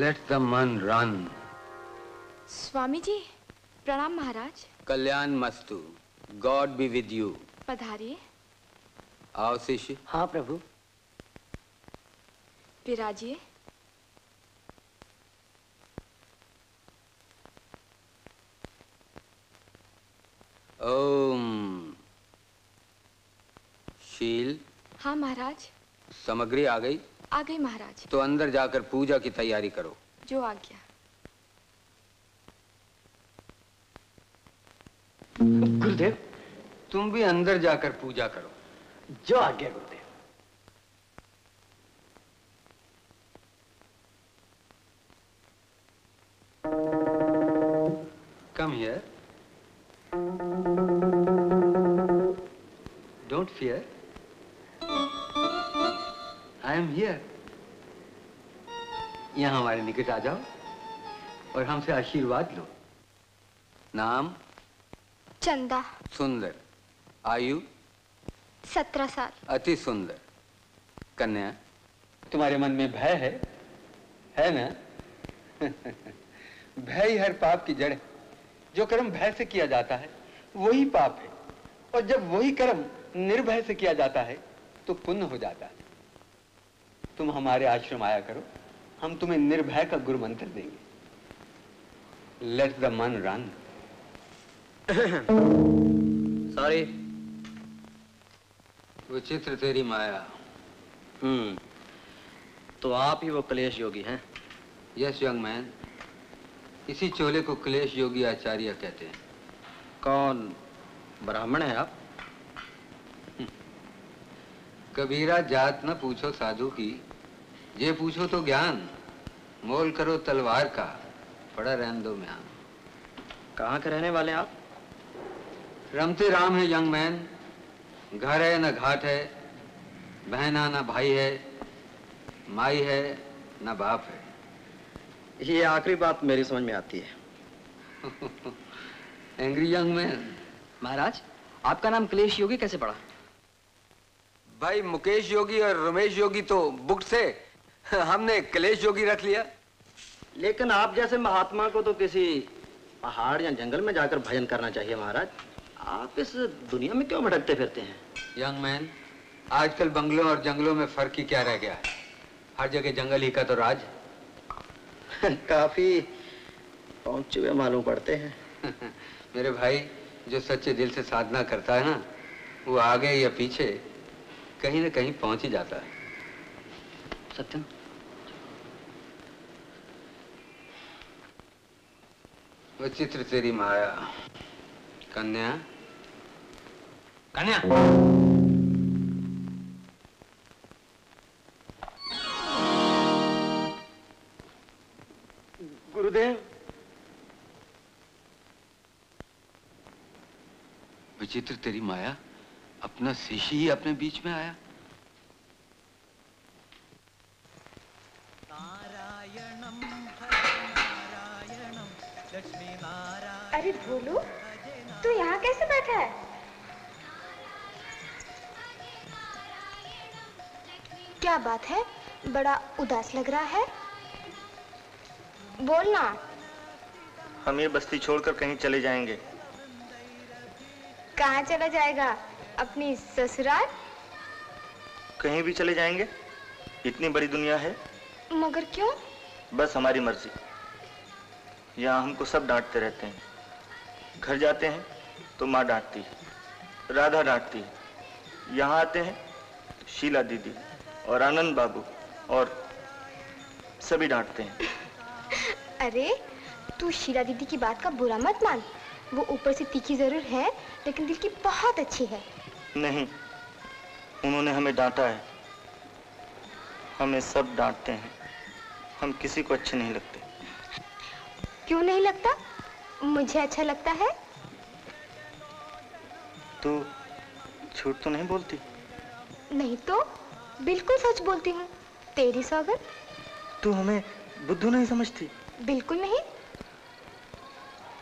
Let the man run. Swami ji, प्रणाम महाराज। कल्याण मस्तु। God be with you. पधारिए। आओ शिष्य। हाँ प्रभु। विराजिए। ओम। शील। हाँ महाराज। सामग्री आ गई? आ गई महाराज। तो अंदर जाकर पूजा की तैयारी करो। जो आज्ञा। गुरुदेव, तुम भी अंदर जाकर पूजा करो। जो आज्ञा गुरुदेव। Come here. Don't fear. I am here. यहाँ हमारे निकट आ जाओ और हमसे आशीर्वाद लो। नाम? चंदा। सुंदर। आयु? सत्रह साल। अति सुंदर। कन्या? तुम्हारे मन में भय है, है ना? भय ही हर पाप की जड़ है। जो कर्म भय से किया जाता है वही पाप है, और जब वही कर्म निर्भय से किया जाता है तो पुण्य हो जाता है। तुम हमारे आश्रम आया करो, हम तुम्हें निर्भय का गुरु मंत्र देंगे। लेट द मन रन। सॉरी, वो चित्र तेरी माया। हम्म, तो आप ही वो कलेश योगी हैं? यस यंग मैन, इसी चोले को कलेश योगी आचार्य कहते हैं। कौन ब्राह्मण है आप? कबीरा जात न पूछो साधु की, ये पूछो तो ज्ञान। मोल करो तलवार का, पड़ा रहने दो म्यान। कहाँ के रहने वाले आप? रमते राम है यंग मैन। घर है ना घाट है, बहना ना भाई है, माई है ना बाप है। ये आखिरी बात मेरी समझ में आती है। Angry young man. महाराज, आपका नाम कलेश योगी कैसे पड़ा? भाई मुकेश योगी और रमेश योगी तो बुक से, हमने कलेश योगी रख लिया। लेकिन आप जैसे महात्मा को तो किसी पहाड़ या जंगल में जाकर भजन करना चाहिए। महाराज, आप इस दुनिया में क्यों भटकते फिरते हैं? यंग मैन, आजकल बंगलों और जंगलों में फर्क ही क्या रह गया है? हर जगह जंगल ही का तो राज। काफी पहुंचे हुए मालूम पड़ते हैं। मेरे भाई, जो सच्चे दिल से साधना करता है ना, वो आगे या पीछे कहीं ना कहीं पहुंच ही जाता है। सत्यम, वो चित्र तेरी माया। कन्या? कन्या? गुरुदेव, विचित्र तेरी माया, अपना शिष्य ही अपने बीच में आया। अरे भोलू, तू यहाँ कैसे बैठा है? क्या बात है, बड़ा उदास लग रहा है। बोलना। हम ये बस्ती छोड़कर कहीं चले जाएंगे। कहाँ चला जाएगा? अपनी ससुराल? कहीं भी चले जाएंगे, इतनी बड़ी दुनिया है। मगर क्यों? बस हमारी मर्जी। यहाँ हमको सब डांटते रहते हैं। घर जाते हैं तो माँ डांटती है, राधा डांटती है। यहाँ आते हैं, शीला दीदी और आनंद बाबू और सभी डांटते हैं। अरे तू शीला दीदी की बात का बुरा मत मान। वो ऊपर से तीखी जरूर है, लेकिन दिल की बहुत अच्छी है। नहीं, उन्होंने हमें डांटा है। हमें सब डांटते हैं, हम किसी को अच्छे नहीं लगते। क्यों नहीं लगता? मुझे अच्छा लगता है। तू झूठ तो नहीं बोलती? नहीं तो, बिल्कुल सच बोलती हूँ। तेरी सौगन। तू हमें बुद्धू नहीं समझती? बिल्कुल नहीं।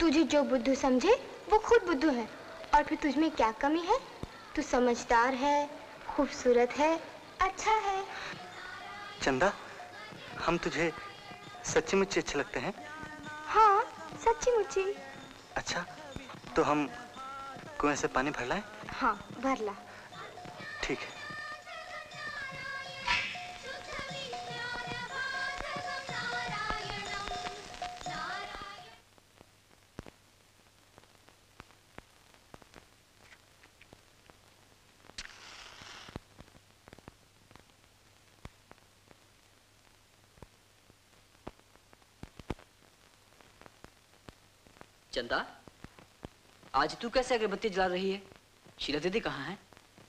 तुझे जो बुद्धू समझे वो खुद बुद्धू है। और फिर तुझ में क्या कमी है? तू समझदार है, खूबसूरत है, अच्छा है। चंदा, हम तुझे सच्ची मुच्ची अच्छे लगते हैं। हाँ, सच्ची मुच्ची। अच्छा, तो हम कुएं से पानी भर लाएं? हाँ, भर ला। ठीक है। चंदा, आज तू कैसे अगरबत्ती जला रही है? शीला दीदी कहाँ है?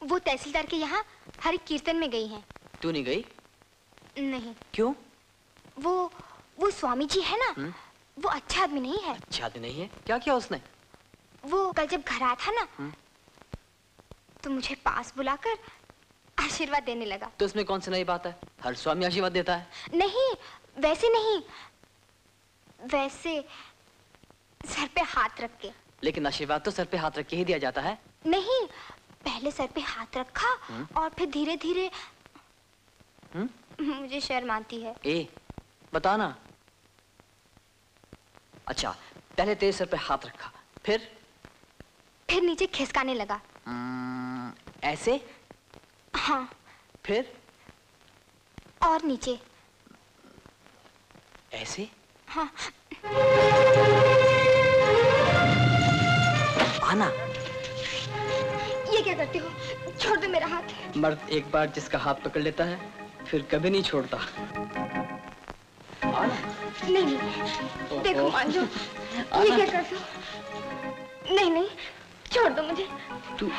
वो तहसीलदार के यहाँ हरि कीर्तन में गई हैं। तू नहीं गई? नहीं। क्यों? वो वो स्वामी जी है ना, हुँ? वो अच्छा आदमी नहीं है। अच्छा आदमी नहीं है? क्या किया उसने? वो कल जब घर आया था ना, हुँ? तो मुझे पास बुलाकर आशीर्वाद देने लगा। तो इसमें कौन सी नई बात है? हर स्वामी आशीर्वाद देता है। नहीं, वैसे नहीं, वैसे सर पे हाथ रख के। लेकिन आशीर्वाद तो सर पे हाथ रख के ही दिया जाता है। नहीं, पहले सर पे हाथ रखा हुँ? और फिर धीरे धीरे। मुझे शर्म आती है। ए, बताना। अच्छा, पहले तेरे सर पे हाथ रखा, फिर फिर नीचे खिसकाने लगा। न, ऐसे? हाँ। फिर और नीचे ऐसे? हाँ। आना, ये क्या करते हो? छोड़ दो मेरा हाथ। मर्द एक बार जिसका हाथ पकड़ लेता है फिर कभी नहीं छोड़ता। आना। नहीं नहीं, देखो मांझो, ये क्या करते हो? नहीं नहीं, छोड़ दो मुझे। तू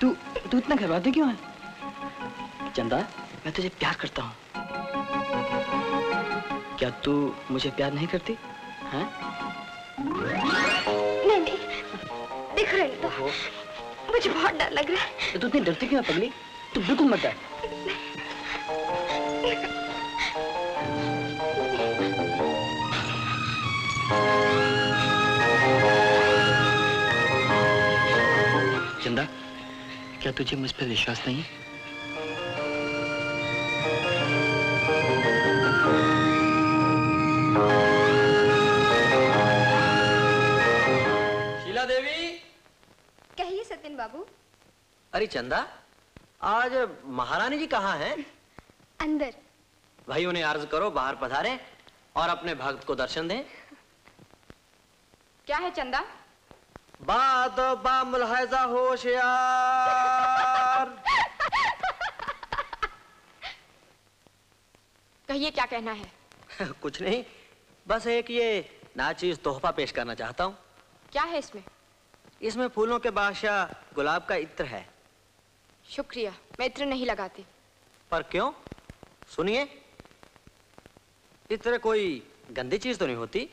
तू तू इतना घबराती क्यों है? चंदा, मैं तुझे प्यार करता हूँ। क्या तू मुझे प्यार नहीं करती? हाँ? नहीं नहीं, देख रहे तो मुझे बहुत डर लग रहा है। तू इतनी डरती क्यों है पगली? तू बिल्कुल मत डर। चंदा, क्या तुझे मुझ पर विश्वास नहीं है? सत्यन बाबू। अरे चंदा, आज महारानी जी कहाँ हैं? अंदर। भाई उन्हें अर्ज करो बाहर पधारें और अपने भक्त को दर्शन दें। क्या है चंदा? बाद बा मुलहजा होशियार। कहिए, क्या कहना है? कुछ नहीं, बस एक ये नाचीज तोहफा पेश करना चाहता हूँ। क्या है इसमें? इसमें फूलों के बादशाह गुलाब का इत्र है। शुक्रिया, मैं इत्र नहीं लगाती। पर क्यों? सुनिए, इत्र कोई गंदी चीज तो नहीं होती।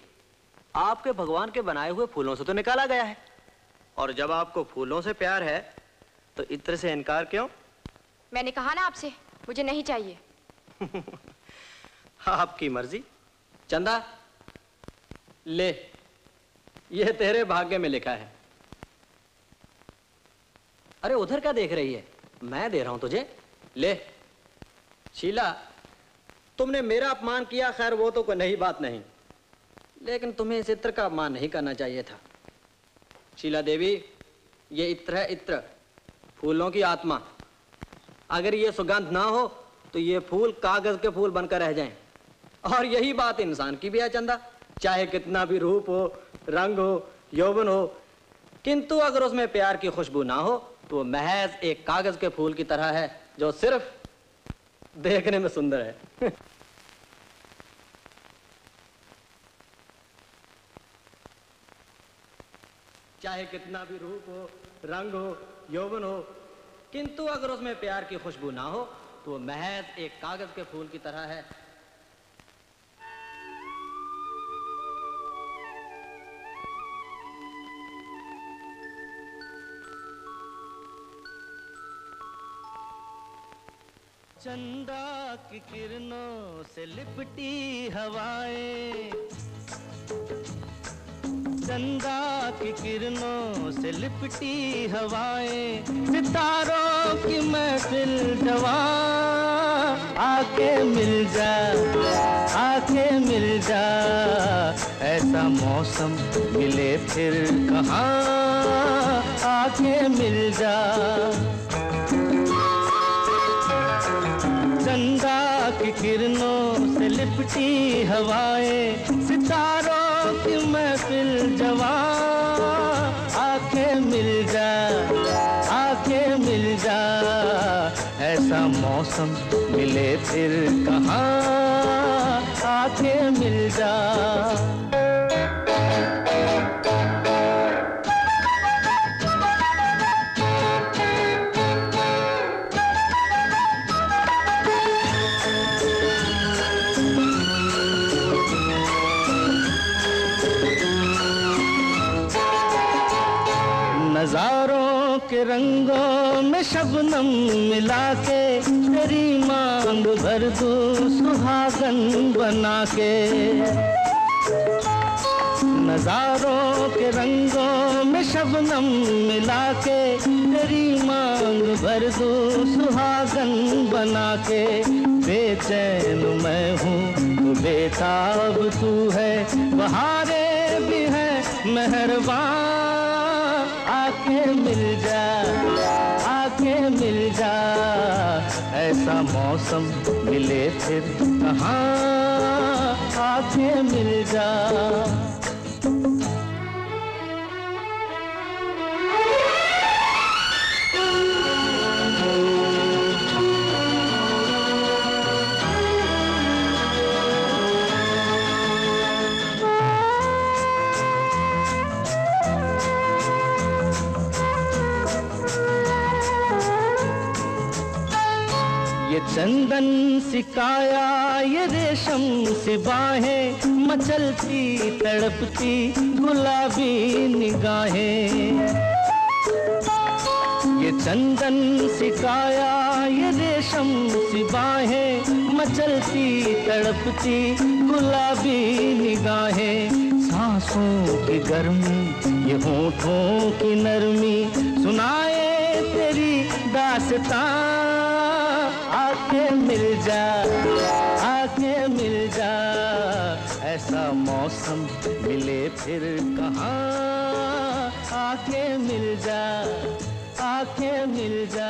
आपके भगवान के बनाए हुए फूलों से तो निकाला गया है। और जब आपको फूलों से प्यार है तो इत्र से इनकार क्यों? मैंने कहा ना आपसे, मुझे नहीं चाहिए। हाँ, आपकी मर्जी। चंदा ले, यह तेरे भाग्य में लिखा है। अरे उधर क्या देख रही है? मैं दे रहा हूं तुझे, ले। शीला, तुमने मेरा अपमान किया, खैर वो तो कोई नई बात नहीं, लेकिन तुम्हें इस इत्र का अपमान नहीं करना चाहिए था। शीला देवी, ये इत्र है, इत्र फूलों की आत्मा। अगर ये सुगंध ना हो तो ये फूल कागज के फूल बनकर रह जाएं। और यही बात इंसान की भी है चंदा। चाहे कितना भी रूप हो, रंग हो, यौवन हो, किंतु अगर उसमें प्यार की खुशबू ना हो तो महज एक कागज के फूल की तरह है, जो सिर्फ देखने में सुंदर है। चाहे कितना भी रूप हो, रंग हो, यौवन हो, किंतु अगर उसमें प्यार की खुशबू ना हो तो महज एक कागज के फूल की तरह है। चंदा की किरणों से लिपटी हवाएं, चंदा की किरणों से लिपटी हवाएं, सितारों की महफिल जवा। आके मिल जा, आके मिल जा, ऐ ऐसा मौसम मिले फिर कहाँ आके मिल जा, चंदा की किरणों से लिपटी हवाएं, सितारों की महफिल जवा, आके मिल जा, आके मिल जा, ऐसा मौसम मिले फिर कहाँ आके मिल जा। नजारों के रंगों में शबनम मिला के तेरी मांग भर दूं, सुहागन बना के, नजारों के रंगों में शबनम मिला के तेरी मांग भर दूं, सुहागन बना के, बेचैन मैं हूँ तो बेताब तू है, बहारे भी है मेहरबान, आके मिल जा, आके मिल जा, ऐसा मौसम मिले फिर कहाँ आके मिल जा। चंदन सिकाया ये रेशम से बाहें, मचलती तड़पती गुलाबी निगाहें, ये चंदन सिकाया ये रेशम से बाहें, मचलती तड़पती गुलाबी निगाहें, सांसों की गर्मी ये होठों की नरमी, सुनाए तेरी दास्तां, आके मिल जा, आके मिल जा, ऐसा मौसम मिले फिर कहाँ आके मिल जा, आके मिल जा।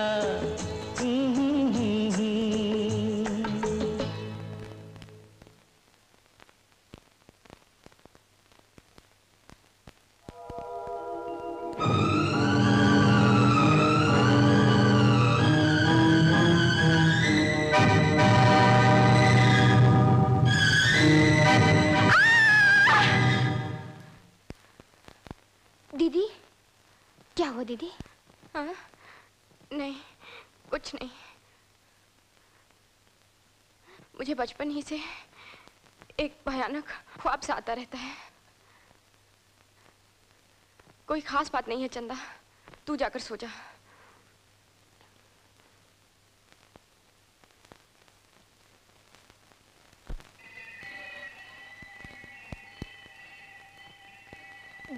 दीदी क्या हुआ दीदी? हाँ नहीं कुछ नहीं, मुझे बचपन ही से एक भयानक ख्वाब सा आता रहता है। कोई खास बात नहीं है चंदा, तू जाकर सो जा।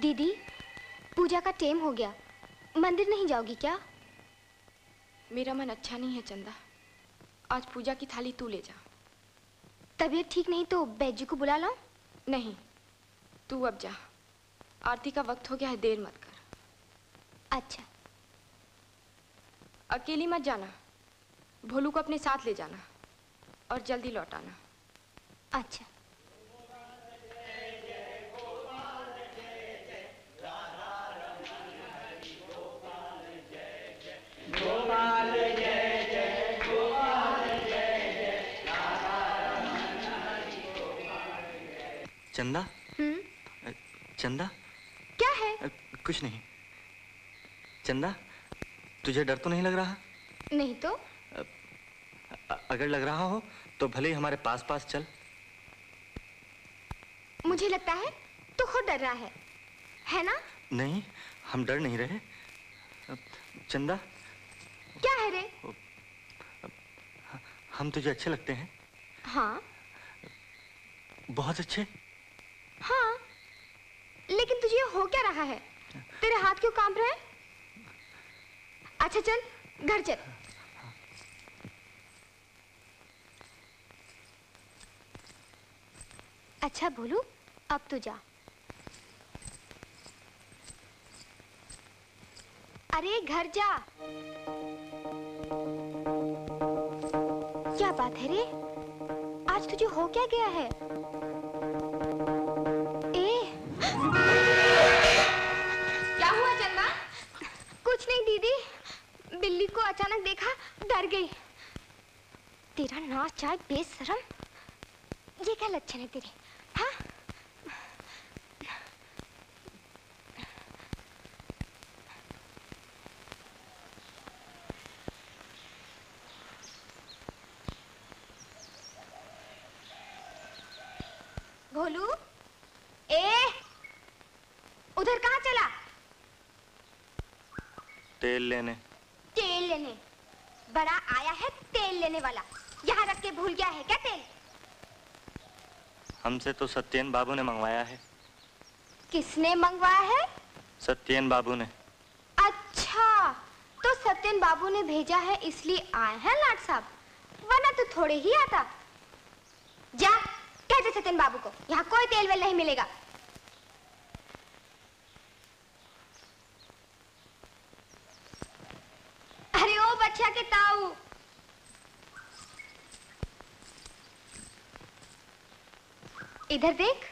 दीदी पूजा का टाइम हो गया, मंदिर नहीं जाओगी क्या? मेरा मन अच्छा नहीं है चंदा, आज पूजा की थाली तू ले जा। तबीयत ठीक नहीं तो बैजी को बुला लाऊं? नहीं तू अब जा, आरती का वक्त हो गया है, देर मत कर। अच्छा अकेली मत जाना, भोलू को अपने साथ ले जाना और जल्दी लौट आना। अच्छा चंदा। हम्म चंदा क्या है? कुछ नहीं चंदा, तुझे डर तो नहीं लग रहा? नहीं तो? अगर लग रहा हो तो भले ही हमारे पास पास चल। मुझे लगता है तू खुद डर रहा है, है ना? नहीं हम डर नहीं रहे चंदा। क्या है रे? हम तुझे अच्छे लगते हैं। हाँ बहुत अच्छे। हाँ लेकिन तुझे हो क्या रहा है? तेरे हाथ क्यों कांप रहे हैं? अच्छा चल घर चल। अच्छा भोलू अब तू जा। अरे घर जा। क्या बात है रे, आज तुझे हो क्या गया है? ए क्या हुआ चंदा? कुछ नहीं दीदी, बिल्ली को अचानक देखा, डर गई। तेरा नाच चाहे बेशरम, ये क्या लक्षण है तेरे? हाँ भोलू, ए उधर कहाँ चला? तेल लेने। तेल लेने? बड़ा आया है तेल लेने वाला, यहाँ रख के भूल गया है क्या तेल? हमसे तो सत्यन बाबू ने मंगवाया है। किसने मंगवाया है? सत्यन बाबू ने। अच्छा, तो सत्यन बाबू ने भेजा है इसलिए आए हैं लाड साहब, वरना तो थोड़े ही आता। जा कहते सत्यन बाबू को यहाँ कोई तेल वेल नहीं मिलेगा। अरे ओ बच्चा के ताऊ, इधर देख,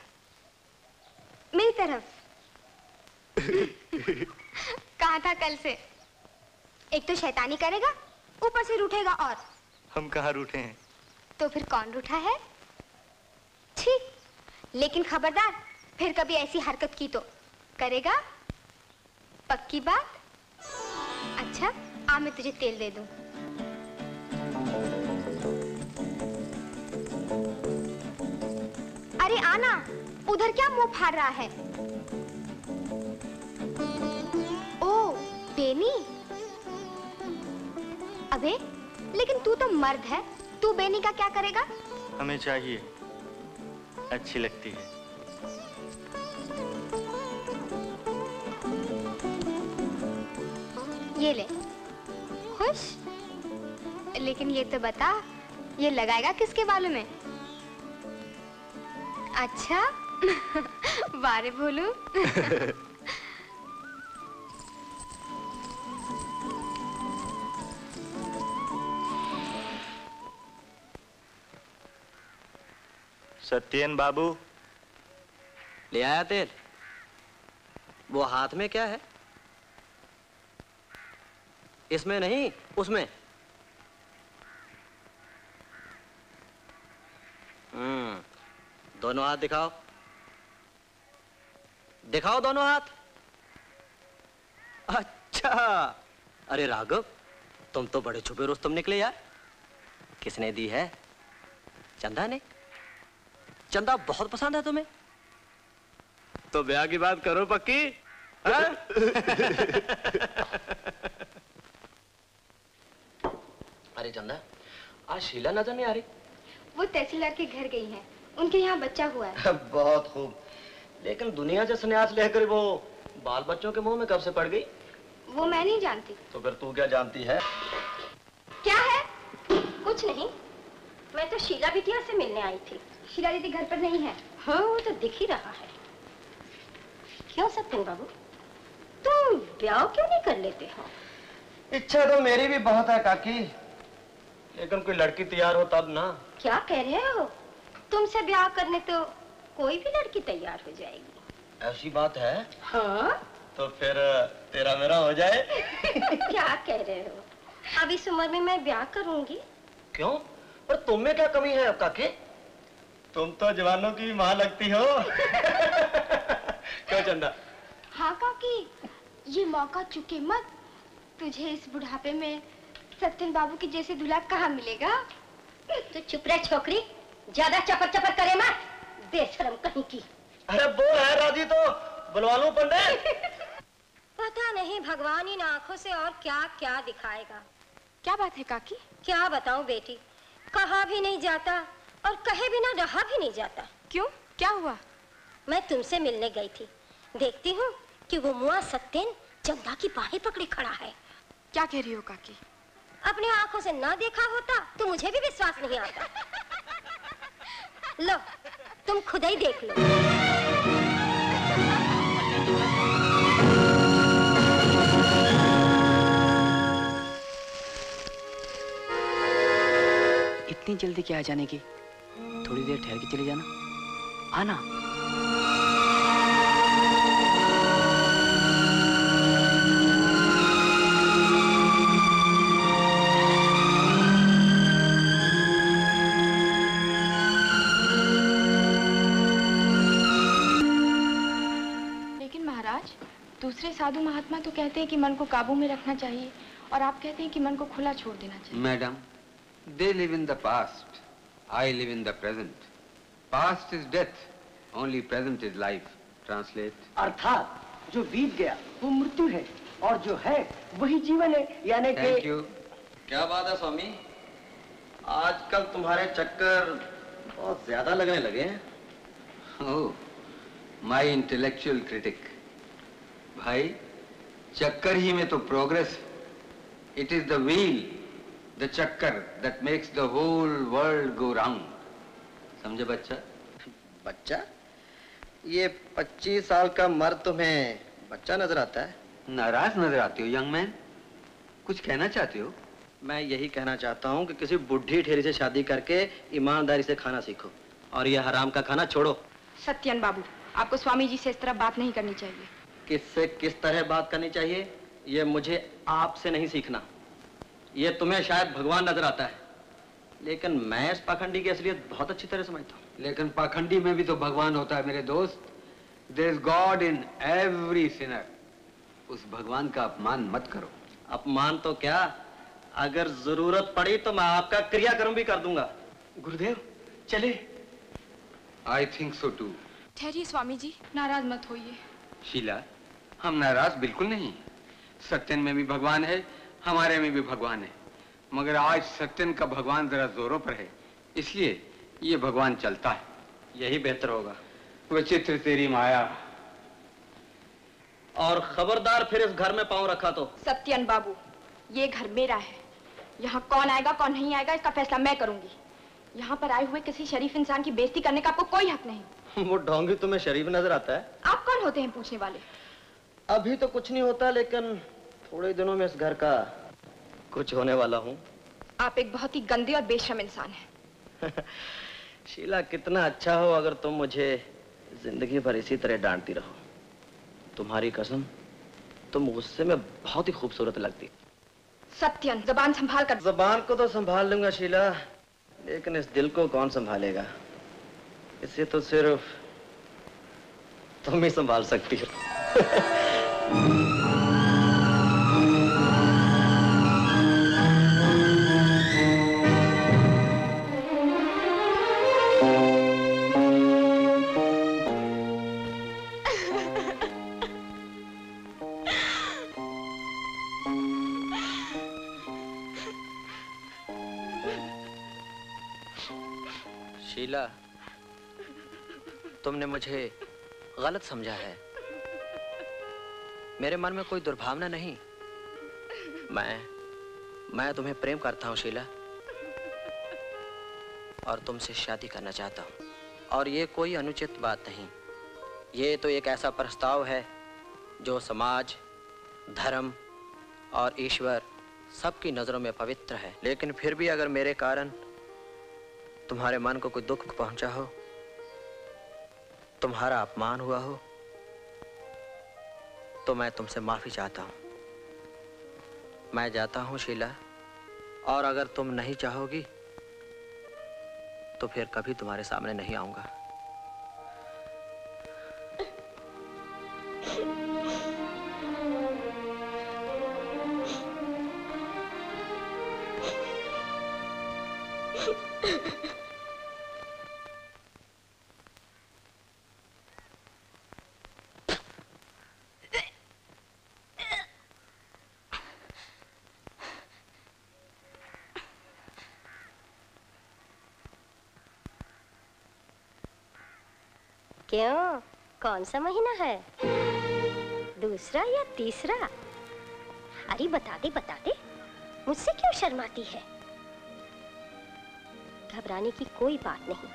मेरी तरफ। कहाँ था कल से? एक तो शैतानी करेगा, ऊपर से रूठेगा। और हम कहाँ रूठे हैं? तो फिर कौन रूठा है? ठीक, लेकिन खबरदार फिर कभी ऐसी हरकत की तो करेगा, पक्की बात। अच्छा आ, मैं तुझे तेल दे दूँ। अरे आना, उधर क्या मुंह फाड़ रहा है? ओ बेनी, अबे लेकिन तू तो मर्द है, तू बेनी का क्या करेगा? हमें चाहिए, अच्छी लगती है। ये ले, खुश? लेकिन ये तो बता, ये लगाएगा किसके बालों में? अच्छा बारे भोलू। सत्यन बाबू, ले आया तेल? वो हाथ में क्या है? इसमें नहीं, उसमें। हम्म, दोनों हाथ दिखाओ, दिखाओ दोनों हाथ। अच्छा, अरे राघव तुम तो बड़े छुपे रोज तुम निकले यार। किसने दी है? चंदा ने। चंदा बहुत पसंद है तुम्हें, तो ब्याह की बात करो पक्की। अरे चंदा, आज शीला नजर नहीं आ रही? वो तहसीलदार के घर गई है, उनके यहाँ बच्चा हुआ है। बहुत खूब, लेकिन दुनिया से संन्यास लेकर वो बाल बच्चों के मुंह में कब से पड़ गई? वो मैं नहीं जानती। तो फिर तू क्या जानती है? क्या है? कुछ नहीं, मैं तो शीला बिटिया से मिलने आई थी। शीला दीदी घर पर नहीं है? हाँ, वो तो दिख ही रहा है। क्यों सत्यन बाबू, तुम ब्याह क्यों नहीं कर लेते हो? इच्छा तो मेरी भी बहुत है काकी, लेकिन कोई लड़की तैयार हो तब ना। क्या कह रहे हो, तुमसे ब्याह करने तो कोई भी लड़की तैयार हो जाएगी। ऐसी बात है? हाँ। तो फिर तेरा मेरा हो जाए। क्या कह रहे हो, अब इस उम्र में मैं ब्याह करूंगी? क्यों, पर तुम में क्या कमी है काकी? तुम तो जवानों की मां लगती हो। क्यों चंदा? हाँ काकी, ये मौका चुके मत, तुझे इस बुढ़ापे में सत्यन बाबू की जैसे दूल्हा कहाँ मिलेगा। तो चुप रह छोकरी, ज्यादा चपर चपर करे मत, बेशरम कहीं की। अरे वो है राजी, तो बुलवा लूं पंडित? पता नहीं भगवान इन आंखों से और क्या क्या दिखाएगा। क्या बात है काकी? क्या बताऊं बेटी, कहा भी नहीं जाता और कहे बिना रहा भी नहीं जाता। क्यों, क्या हुआ? मैं तुमसे मिलने गई थी, देखती हूँ कि वो मुआ सत्यन चंदा की बाहें पकड़े खड़ा है। क्या कह रही हो काकी? अपने आंखों से ना देखा होता तो मुझे भी विश्वास नहीं आता। लो तुम खुद ही देख लो। इतनी जल्दी क्या आ जाने की? थोड़ी देर ठहर के चले जाना, आना। दूसरे साधु महात्मा तो कहते हैं कि मन को काबू में रखना चाहिए और आप कहते हैं कि मन को खुला छोड़ देना चाहिए। Madam, they live in the past, I live in the present. Past is death, only present is life. Translate. अर्थात जो बीत गया वो मृत्यु है और जो है वही जीवन है, यानी कि। Thank you. क्या बात है स्वामी, आजकल तुम्हारे चक्कर बहुत ज्यादा लगने लगे हैं। Oh, my intellectual critic. भाई, चक्कर ही में तो progress. It is the wheel, the चक्कर that makes the whole world go round. समझे बच्चा? बच्चा? ये पच्चीस साल का मर्द तुम्हें बच्चा नजर आता है? नाराज नजर आते हो यंग मैन, कुछ कहना चाहते हो? मैं यही कहना चाहता हूँ कि किसी बुढ़ी ठेरी से शादी करके ईमानदारी से खाना सीखो और यह हराम का खाना छोड़ो। सत्यन बाबू, आपको स्वामी जी से इस तरह बात नहीं करनी चाहिए। किससे किस तरह बात करनी चाहिए ये मुझे आपसे नहीं सीखना। ये तुम्हें शायद भगवान नजर आता है, लेकिन मैं इस पाखंडी की असलियत बहुत अच्छी तरह समझता हूँ। लेकिन पाखंडी में भी तो भगवान होता है मेरे दोस्त। There is God in every sinner. उस भगवान का अपमान मत करो। अपमान तो क्या, अगर जरूरत पड़ी तो मैं आपका क्रियाकर्म भी कर दूंगा। गुरुदेव चले? I think so too. ठहरिए स्वामी जी, नाराज मत होइए। शीला, हम नाराज बिल्कुल नहीं। सत्यन में भी भगवान है, हमारे में भी भगवान है, मगर आज सत्यन का भगवान जरा जोरों पर है, इसलिए ये भगवान चलता है। यही बेहतर होगा। विचित्र तेरी माया। और खबरदार फिर इस घर में पांव रखा तो। सत्यन बाबू, ये घर मेरा है, यहाँ कौन आएगा कौन नहीं आएगा इसका फैसला मैं करूंगी। यहाँ पर आए हुए किसी शरीफ इंसान की बेइज्जती करने का आपको कोई हक नहीं। वो ढोंगी तुम्हें शरीफ नजर आता है? आप कौन होते हैं पूछने वाले? अभी तो कुछ नहीं होता, लेकिन थोड़े दिनों में इस घर का कुछ होने वाला हूँ। आप एक बहुत ही गंदे और बेशर्म इंसान हैं। शीला, कितना अच्छा हो अगर तुम मुझे जिंदगी भर इसी तरह डांटती रहो। तुम्हारी कसम, तुम गुस्से में बहुत ही खूबसूरत लगती। सत्यन, जबान संभाल कर। जबान को तो संभाल लूंगा शीला, लेकिन इस दिल को कौन संभालेगा? इसे तो सिर्फ तुम ही संभाल सकती हो। शीला, तुमने मुझे गलत समझा है। मेरे मन में कोई दुर्भावना नहीं। मैं मैं तुम्हें प्रेम करता हूँ शीला, और तुमसे शादी करना चाहता हूँ। और ये कोई अनुचित बात नहीं, ये तो एक ऐसा प्रस्ताव है जो समाज, धर्म और ईश्वर सबकी नज़रों में पवित्र है। लेकिन फिर भी अगर मेरे कारण तुम्हारे मन को कोई दुख पहुँचा हो, तुम्हारा अपमान हुआ हो, तो मैं तुमसे माफी चाहता हूँ। मैं जाता हूँ शीला, और अगर तुम नहीं चाहोगी तो फिर कभी तुम्हारे सामने नहीं आऊंगा। क्यों, कौन सा महीना है, दूसरा या तीसरा? अरे बता दे बता दे, मुझसे क्यों शर्माती है? घबराने की कोई बात नहीं,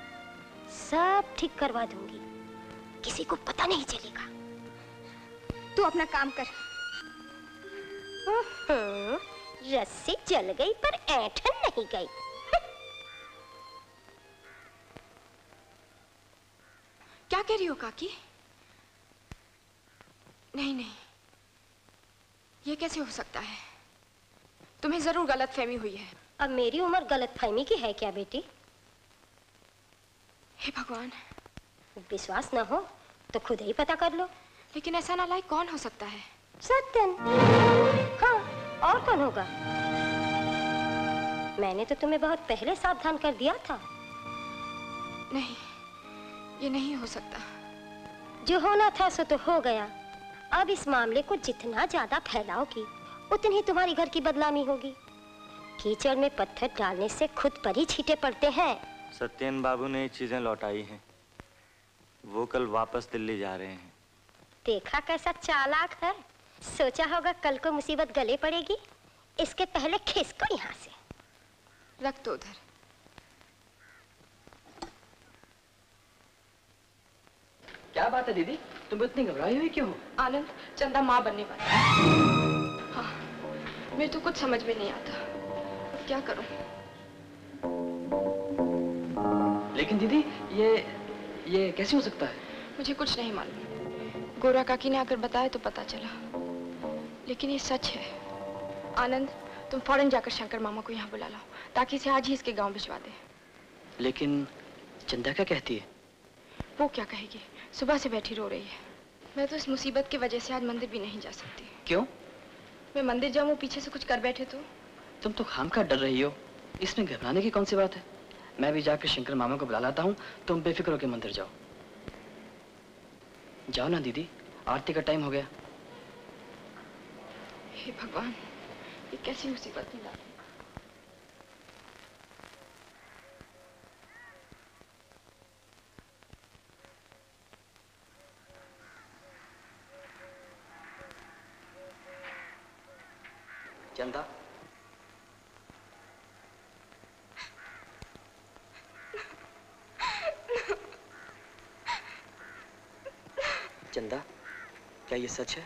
सब ठीक करवा दूंगी, किसी को पता नहीं चलेगा। तू अपना काम कर। रस्सी जल गई पर ऐंठन नहीं गई। क्या कह रही हो काकी? नहीं नहीं, ये कैसे हो सकता है? तुम्हें जरूर गलतफहमी हुई है। अब मेरी उम्र गलतफहमी की है क्या बेटी? हे भगवान, विश्वास ना हो तो खुद ही पता कर लो। लेकिन ऐसा नालायक कौन हो सकता है? सत्यन। हाँ, और कौन होगा? मैंने तो तुम्हें बहुत पहले सावधान कर दिया था। नहीं, ये नहीं हो सकता। जो होना था सो तो हो गया। अब इस मामले को जितना ज्यादा फैलाओगी उतनी ही तुम्हारी घर की बदनामी होगी। कीचड़ में पत्थर डालने से खुद पर ही छींटे पड़ते हैं। सत्यन बाबू ने चीजें लौटाई हैं। वो कल वापस दिल्ली जा रहे हैं। देखा कैसा चालाक है। सोचा होगा कल को मुसीबत गले पड़ेगी, इसके पहले खिसको यहाँ से। रख दो उधर। क्या बात है दीदी, तुम इतनी घबराई हुई क्यों? आनंद, चंदा माँ बनने वाली है। हाँ, मुझे तो कुछ समझ में नहीं आता, क्या करूं? लेकिन दीदी ये ये कैसे हो सकता है? मुझे कुछ नहीं मालूम। गोरा काकी ने आकर बताया तो पता चला, लेकिन ये सच है। आनंद, तुम फौरन जाकर शंकर मामा को यहाँ बुला लाओ ताकि इसे आज ही इसके गाँव भिजवा दे। लेकिन चंदा क्या कहती है? वो क्या कहेगी, सुबह से बैठी रो रही है। मैं तो इस मुसीबत की वजह से आज मंदिर भी नहीं जा सकती। क्यों? मैं मंदिर जाऊं पीछे से कुछ कर बैठे तो? तुम तो खामखा डर रही हो, इसमें घबराने की कौन सी बात है? मैं भी जाकर शंकर मामा को बुला लाता हूँ, तुम बेफिक्र होकर मंदिर जाओ। जाओ ना दीदी, आरती का टाइम हो गया। हे भगवान, ये कैसी मुसीबत की बात है। चंदा, चंदा, क्या ये सच है?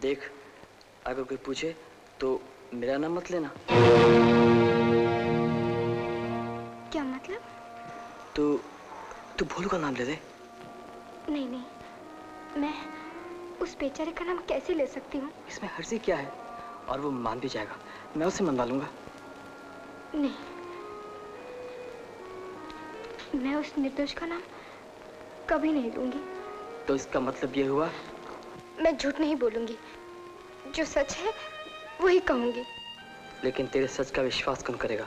देख, अगर कोई पूछे तो मेरा नाम मत लेना। क्या मतलब? तू तू भोलू का नाम ले दे। नहीं नहीं, मैं उस बेचारे का नाम कैसे ले सकती हूँ? इसमें हर्जी क्या है? और वो मान भी जाएगा, मैं उसे मनवा लूंगा। नहीं, मैं उस निर्दोष का नाम कभी नहीं लूंगी। तो इसका मतलब ये हुआ? मैं झूठ नहीं बोलूंगी, जो सच है वही कहूंगी। लेकिन तेरे सच का विश्वास कौन करेगा?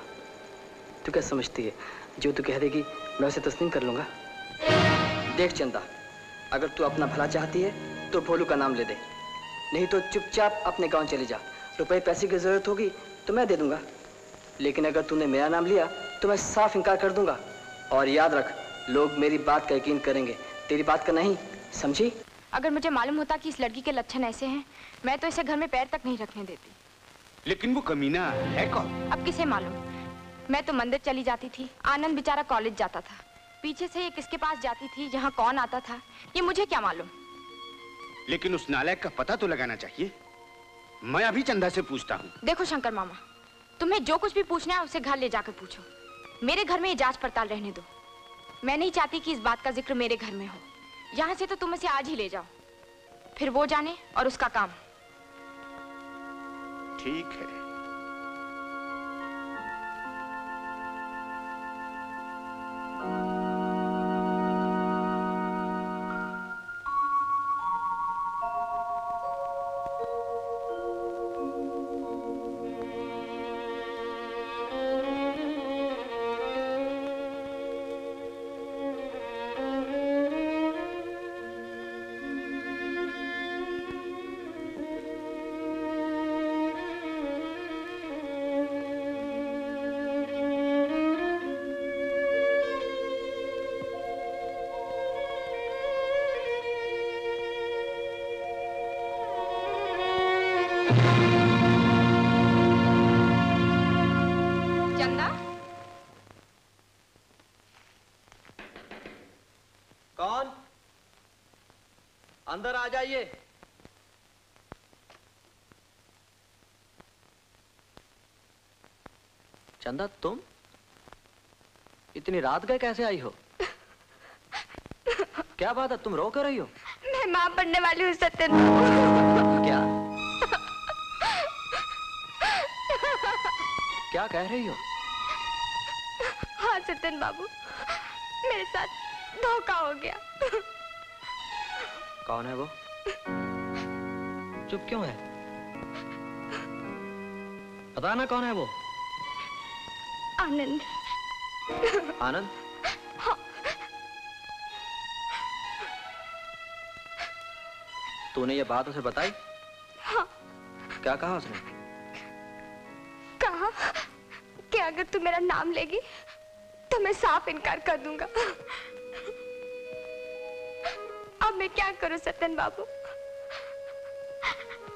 तू क्या समझती है जो तू कह देगी मैं उसे तस्लीम कर लूंगा? देख चंदा, अगर तू अपना भला चाहती है तो भोलू का नाम ले दे, नहीं तो चुपचाप अपने गांव चली जा। रुपए पैसे की जरूरत होगी तो मैं दे दूंगा, लेकिन अगर तूने मेरा नाम लिया तो मैं साफ इनकार कर दूंगा। और याद रख, लोग मेरी बात का यकीन करेंगे, तेरी बात का नहीं, समझी? अगर मुझे मालूम होता कि इस लड़की के लक्षण ऐसे हैं, मैं तो इसे घर में पैर तक नहीं रखने देती। लेकिन वो कमीना है कौन? अब किसे मालूम। मैं तो मंदिर चली जाती थी, आनंद बेचारा कॉलेज जाता था, पीछे से ये किसके पास जाती थी, यहाँ कौन आता था, ये मुझे क्या मालूम। लेकिन उस नालायक का पता तो लगाना चाहिए। मैं अभी चंदा से पूछता हूँ। देखो शंकर मामा, तुम्हें जो कुछ भी पूछना है उसे घर ले जाकर पूछो, मेरे घर में ये जांच पड़ताल रहने दो। मैं नहीं चाहती कि इस बात का जिक्र मेरे घर में हो। यहाँ से तो तुम इसे आज ही ले जाओ, फिर वो जाने और उसका काम। ठीक है। अंदर आ जाइए। चंदा, तुम इतनी रात गए कैसे आई हो? क्या बात है, तुम रो क्यों रही हो? मैं माँ बनने वाली हूँ सत्यन। क्या क्या कह रही हो? हाँ सत्यन बाबू, मेरे साथ धोखा हो गया। कौन है वो? चुप क्यों है? पता ना कौन है वो? आनंद। आनंद? हाँ। तूने ये बात उसे बताई? हाँ। क्या कहा उसने? कहा कि अगर तू मेरा नाम लेगी तो मैं साफ इनकार कर दूंगा। अब मैं क्या करूं सत्यन बाबू?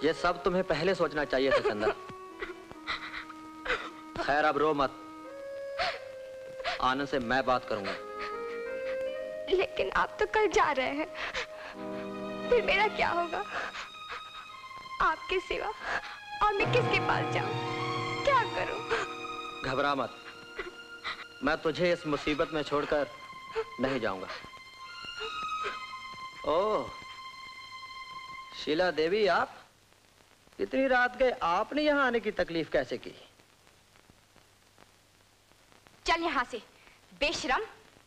ये सब तुम्हें पहले सोचना चाहिए था चंदा। खैर अब रो मत, आनंद से मैं बात करूंगा। लेकिन आप तो कल जा रहे हैं, फिर मेरा क्या होगा? आपके सिवा और मैं किसके पास जाऊं? क्या करूं? घबरा मत, मैं तुझे इस मुसीबत में छोड़कर नहीं जाऊंगा। ओह शीला देवी, आप इतनी रात गए, आपने यहाँ आने की तकलीफ कैसे की? चल यहाँ से बेशरम,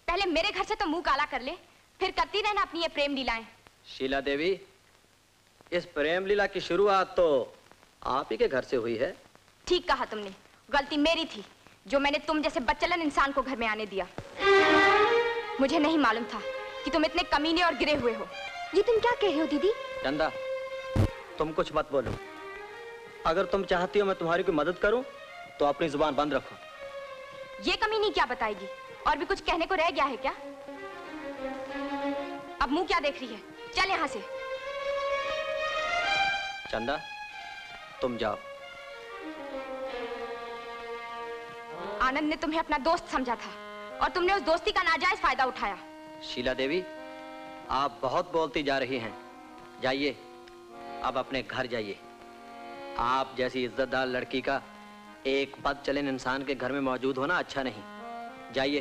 पहले मेरे घर से तो मुंह काला कर ले, फिर करती रहना अपनी ये प्रेम लीलाएं। शीला देवी, इस प्रेम लीला की शुरुआत तो आप ही के घर से हुई है। ठीक कहा तुमने, गलती मेरी थी जो मैंने तुम जैसे बच्चलन इंसान को घर में आने दिया। मुझे नहीं मालूम था कि तुम इतने कमीने और गिरे हुए हो। ये तुम क्या कह रहे हो दीदी? चंदा तुम कुछ मत बोलो, अगर तुम चाहती हो मैं तुम्हारी कोई मदद करूं तो अपनी जुबान बंद रखो। ये कमी नहीं क्या बताएगी? और भी कुछ कहने को रह गया है क्या? अब मुंह क्या देख रही है, चल यहाँ से। चंदा तुम जाओ। आनंद ने तुम्हें अपना दोस्त समझा था और तुमने उस दोस्ती का नाजायज फायदा उठाया। शीला देवी आप बहुत बोलती जा रही हैं, जाइए अब अपने घर जाइए। आप जैसी इज्जतदार लड़की का एक बदचलन इंसान के घर में मौजूद होना अच्छा नहीं। जाइए।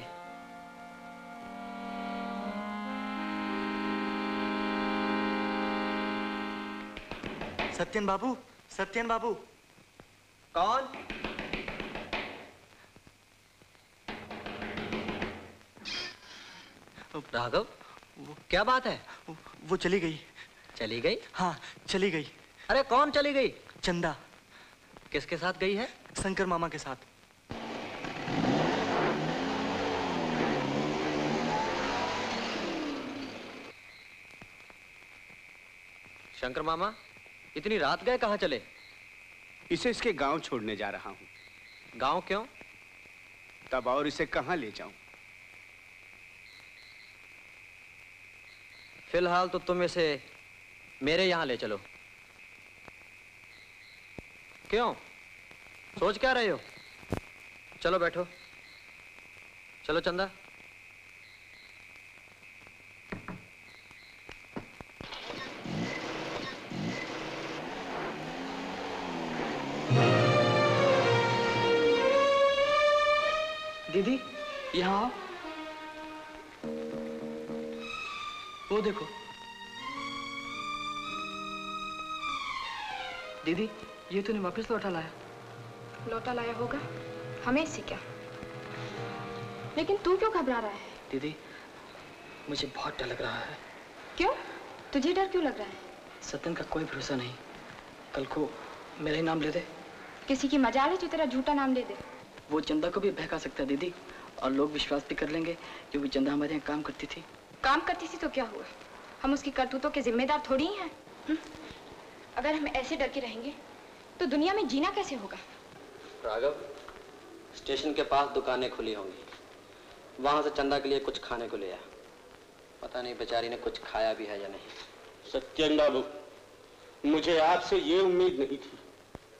सत्यन बाबू, सत्यन बाबू। कौन? राघव, क्या बात है? वो चली गई। चली गई? हाँ चली गई। अरे कौन चली गई? चंदा। किसके साथ गई है? शंकर मामा के साथ। शंकर मामा इतनी रात गए कहाँ चले? इसे इसके गांव छोड़ने जा रहा हूं। गांव क्यों? तब और इसे कहां ले जाऊं? फिलहाल तो तुम इसे मेरे यहां ले चलो। क्यों सोच क्या रहे हो? चलो बैठो। चलो चंदा। दीदी यहाँ आओ। वो देखो दीदी, ये तूने वापस लौटा लाया। लौटा लाया होगा, हमें इससे क्या। लेकिन तू क्यों घबरा रहा है? दीदी मुझे बहुत डर लग रहा है। क्यों? तुझे डर क्यों लग रहा है? सत्यन का कोई भरोसा नहीं, कल को मेरा ही नाम ले दे। किसी की मजाल है जो तेरा झूठा नाम ले दे। वो चंदा को भी बहका सकता है दीदी, और लोग विश्वास भी कर लेंगे क्योंकि चंदा हमारे यहाँ काम करती थी। काम करती थी तो क्या हुआ, हम उसकी करतूतों के जिम्मेदार थोड़ी ही हैं। अगर हम ऐसे डर के रहेंगे तो दुनिया में जीना कैसे होगा? राघव, स्टेशन के पास दुकानें खुली होंगी, वहां से चंदा के लिए कुछ खाने को ले आ। पता नहीं बेचारी ने कुछ खाया भी है या नहीं। सत्यन बाबू, मुझे आपसे ये उम्मीद नहीं थी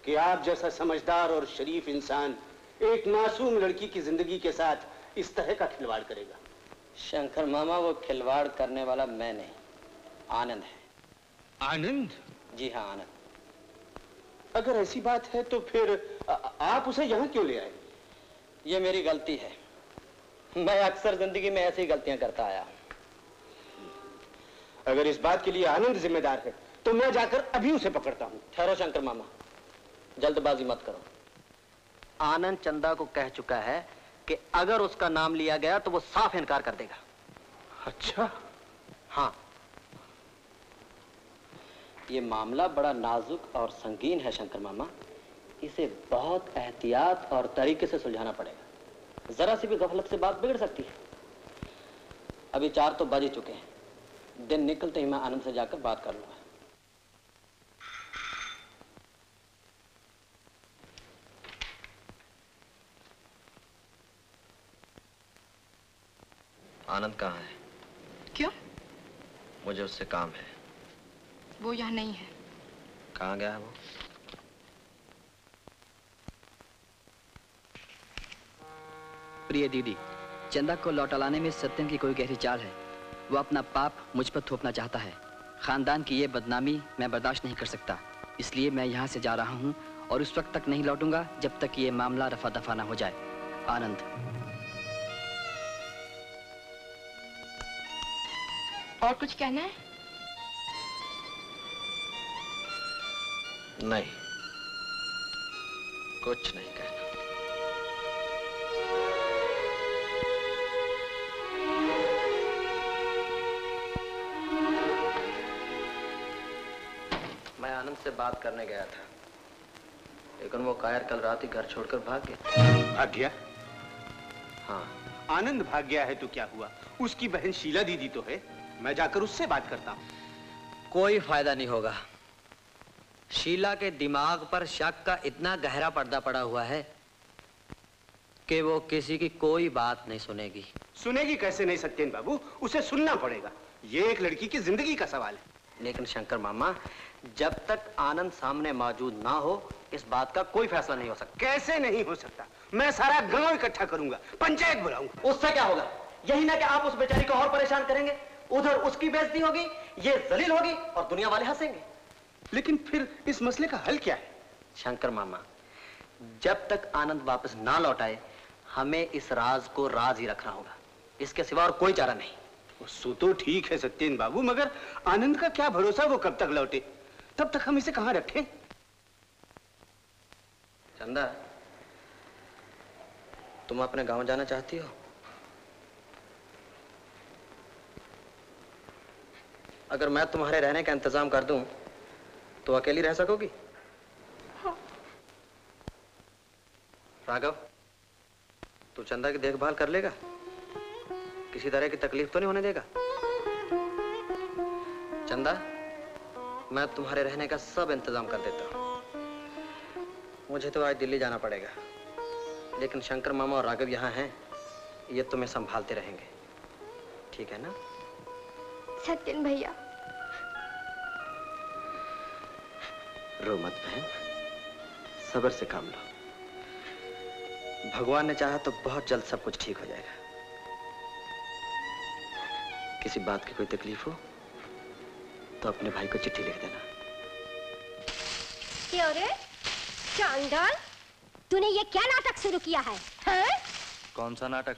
कि आप जैसा समझदार और शरीफ इंसान एक मासूम लड़की की जिंदगी के साथ इस तरह का खिलवाड़ करेगा। शंकर मामा, वो खिलवाड़ करने वाला मैं नहीं, आनंद है। आनंद? जी हाँ आनंद। अगर ऐसी बात है तो फिर आ, आप उसे यहाँ क्यों ले आए? ये मेरी गलती है, मैं अक्सर जिंदगी में ऐसी गलतियां करता आया हूं। अगर इस बात के लिए आनंद जिम्मेदार है तो मैं जाकर अभी उसे पकड़ता हूं। ठहरो शंकर मामा, जल्दबाजी मत करो। आनंद चंदा को कह चुका है कि अगर उसका नाम लिया गया तो वो साफ इनकार कर देगा। अच्छा? हाँ, ये मामला बड़ा नाजुक और संगीन है शंकर मामा, इसे बहुत एहतियात और तरीके से सुलझाना पड़ेगा। जरा सी भी गफलत से बात बिगड़ सकती है। अभी चार तो बज ही चुके हैं, दिन निकलते ही मैं आनंद से जाकर बात कर लूंगा। आनंद कहाँ है? क्यों? मुझे उससे काम है। वो यहाँ नहीं है। कहाँ गया है वो? प्रिय दीदी, चंदा को लौटाने में सत्यन की कोई गहरी चाल है। वो अपना पाप मुझ पर थोपना चाहता है। खानदान की ये बदनामी मैं बर्दाश्त नहीं कर सकता, इसलिए मैं यहाँ से जा रहा हूँ और उस वक्त तक नहीं लौटूंगा जब तक ये मामला रफा दफा ना हो जाए। आनंद। और कुछ कहना है? नहीं, कुछ नहीं कहना। मैं आनंद से बात करने गया था, लेकिन वो कायर कल रात ही घर छोड़कर भाग गया। भाग गया? हाँ। आनंद भाग गया है तो क्या हुआ? उसकी बहन शीला दीदी तो है, मैं जाकर उससे बात करता हूं। कोई फायदा नहीं होगा। शीला के दिमाग पर शक का इतना गहरा पर्दा पड़ा हुआ है कि वो किसी की कोई बात नहीं सुनेगी। सुनेगी कैसे नहीं सत्येन बाबू, उसे सुनना पड़ेगा। ये एक लड़की की जिंदगी का सवाल है। लेकिन शंकर मामा, जब तक आनंद सामने मौजूद ना हो इस बात का कोई फैसला नहीं हो सकता। कैसे नहीं हो सकता? मैं सारा गांव इकट्ठा करूंगा, पंचायत बुलाऊंगा। उससे क्या होगा? यही ना कि आप उस बेचारी को और परेशान करेंगे, उधर उसकी बेइज्जती होगी, ये जलील होगी और दुनिया वाले हंसेंगे। लेकिन फिर इस मसले का हल क्या है? शंकर मामा, जब तक आनंद वापस ना लौट आए हमें इस राज को राज ही रखना होगा, इसके सिवा और कोई चारा नहीं। सो तो ठीक है सत्येन बाबू, मगर आनंद का क्या भरोसा वो कब तक लौटे? तब तक हम इसे कहां रखें? चंदा, तुम अपने गांव जाना चाहती हो? अगर मैं तुम्हारे रहने का इंतजाम कर दूं तो अकेली रह सकोगी? हाँ। राघव, तू चंदा की देखभाल कर लेगा? किसी तरह की तकलीफ तो नहीं होने देगा? चंदा, मैं तुम्हारे रहने का सब इंतजाम कर देता हूं। मुझे तो आज दिल्ली जाना पड़ेगा, लेकिन शंकर मामा और राघव यहाँ हैं, ये तुम्हें संभालते रहेंगे, ठीक है ना? सत्यन भैया। रो मत बहन, सब्र से काम लो। भगवान ने चाहा तो बहुत जल्द सब कुछ ठीक हो जाएगा। किसी बात की कोई तकलीफ हो तो अपने भाई को चिट्ठी लिख देना। क्यों रे चांदा, तूने ये क्या नाटक शुरू किया है? है? कौन सा नाटक?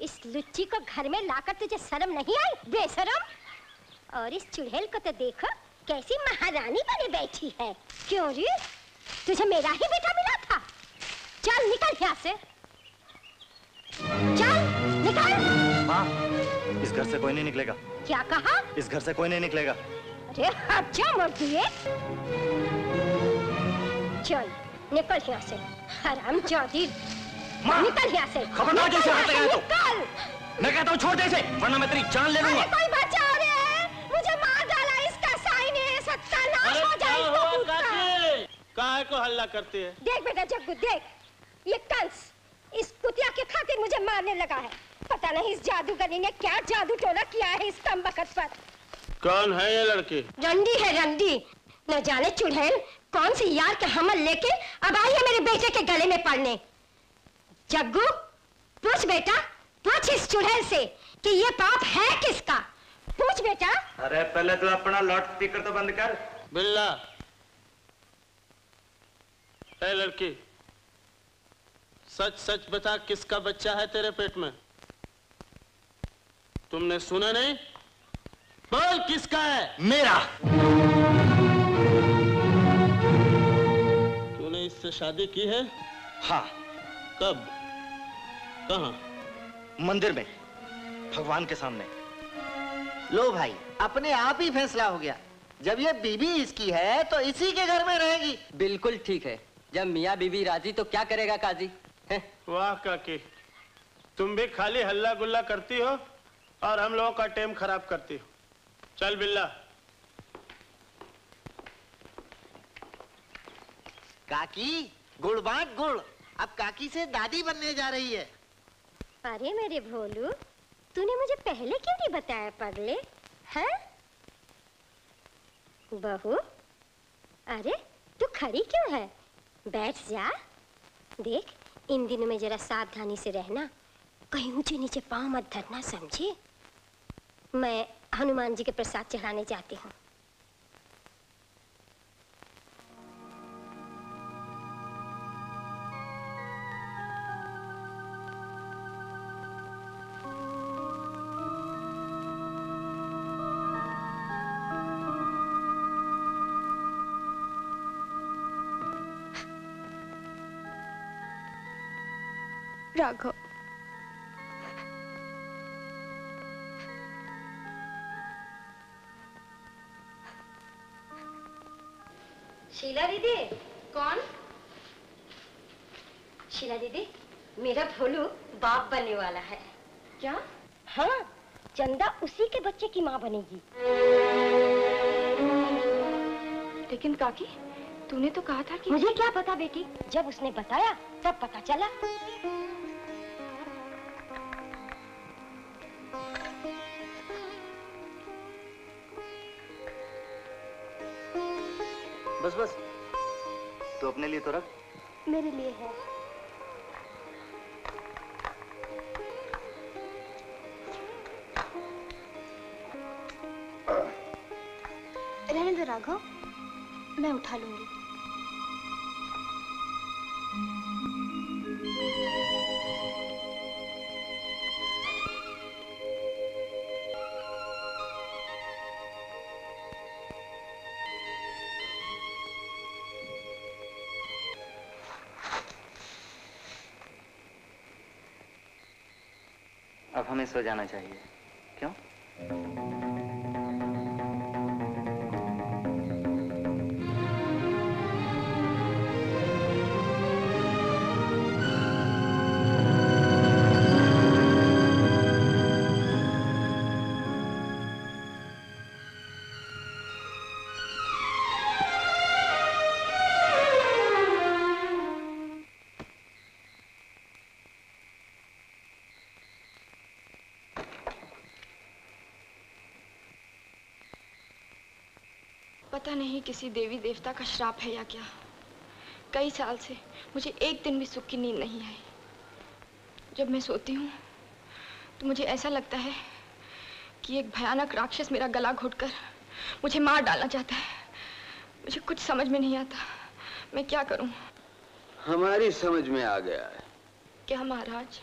इस लुच्ची को घर में लाकर तुझे शर्म नहीं आई? बेशरम! और इस चुड़ैल को तो देखो कैसी महारानी बने बैठी है। क्यों रे, तुझे मेरा ही बेटा मिला था? चल निकल यहाँ से, चल निकल। माँ, इस घर से कोई नहीं निकलेगा। क्या कहा? इस घर से कोई नहीं निकलेगा। अरे अच्छा मर्दी है, चल निकल यहाँ से, हरामजादी। माँ, निकल यहाँ से। खबरदार जैसे हाथ लगाए तो। मैं कहता हूँ छोड़ दे इसे, वरना मैं तेरी जान ले लूँगा। कोई बचाओ रे, मुझे मार डाला इसका साइन है, सत्यानाश हो जाए इसको पूरा। काहे को हल्ला करती है? देख बेटा जग्गू, देख ये कंस इस कुतिया के खातिर मुझे मारने लगा है। पता नहीं इस जादूगरी ने क्या जादू टोना किया है इस कम बखत पर। कौन है ये लड़की? रंडी है, रंडी। न जाने चुड़ैल कौन सी यार के हमल लेके अब आई है मेरे बेटे के गले में पड़ने। जग्गू, पूछ बेटा, पूछ इस चुड़ैल से कि ये पाप है किसका। पूछ बेटा। अरे पहले तो अपना लाउड स्पीकर तो बंद कर। बिल्ला, ए लड़की, सच सच बता किसका बच्चा है तेरे पेट में? तुमने सुना नहीं? बोल किसका है? मेरा। तूने इससे शादी की है? हाँ। कब? कहाँ? मंदिर में, भगवान के सामने। लो भाई, अपने आप ही फैसला हो गया। जब ये बीबी इसकी है तो इसी के घर में रहेगी। बिल्कुल ठीक है। जब मियाँ बीबी राजी तो क्या करेगा काजी? वाह काकी, तुम भी खाली हल्ला गुल्ला करती हो और हम लोगों का टाइम खराब करती हो। चल बिल्ला। काकी गुड़ बांट गुड़, अब काकी से दादी बनने जा रही है। अरे मेरे भोलू, तूने मुझे पहले क्यों नहीं बताया पगले? हाँ बहू, अरे तू खड़ी क्यों है? बैठ जा। देख इन दिनों में जरा सावधानी से रहना, कहीं ऊंचे नीचे पाँव मत धरना, समझे? मैं हनुमान जी के प्रसाद चढ़ाने जाती हूँ। राघव, शीला दीदी। कौन? शीला दीदी, मेरा भोलू बाप बनने वाला है। क्या? हाँ, चंदा उसी के बच्चे की माँ बनेगी। लेकिन काकी, तूने तो कहा था कि... मुझे क्या पता बेटी, जब उसने बताया तब पता चला। बस बस, तो अपने लिए तो रख। मेरे लिए है। रहने दो राघव, मैं उठा लूंगी। अब हमें सो जाना चाहिए, क्यों? पता नहीं किसी देवी देवता का श्राप है या क्या, कई साल से मुझे एक दिन भी सुख की नींद नहीं आई। जब मैं सोती हूँ तो मुझे ऐसा लगता है कि एक भयानक राक्षस मेरा गला घोटकर मुझे मार डालना चाहता है। मुझे कुछ समझ में नहीं आता, मैं क्या करूँ? हमारी समझ में आ गया है। क्या महाराज?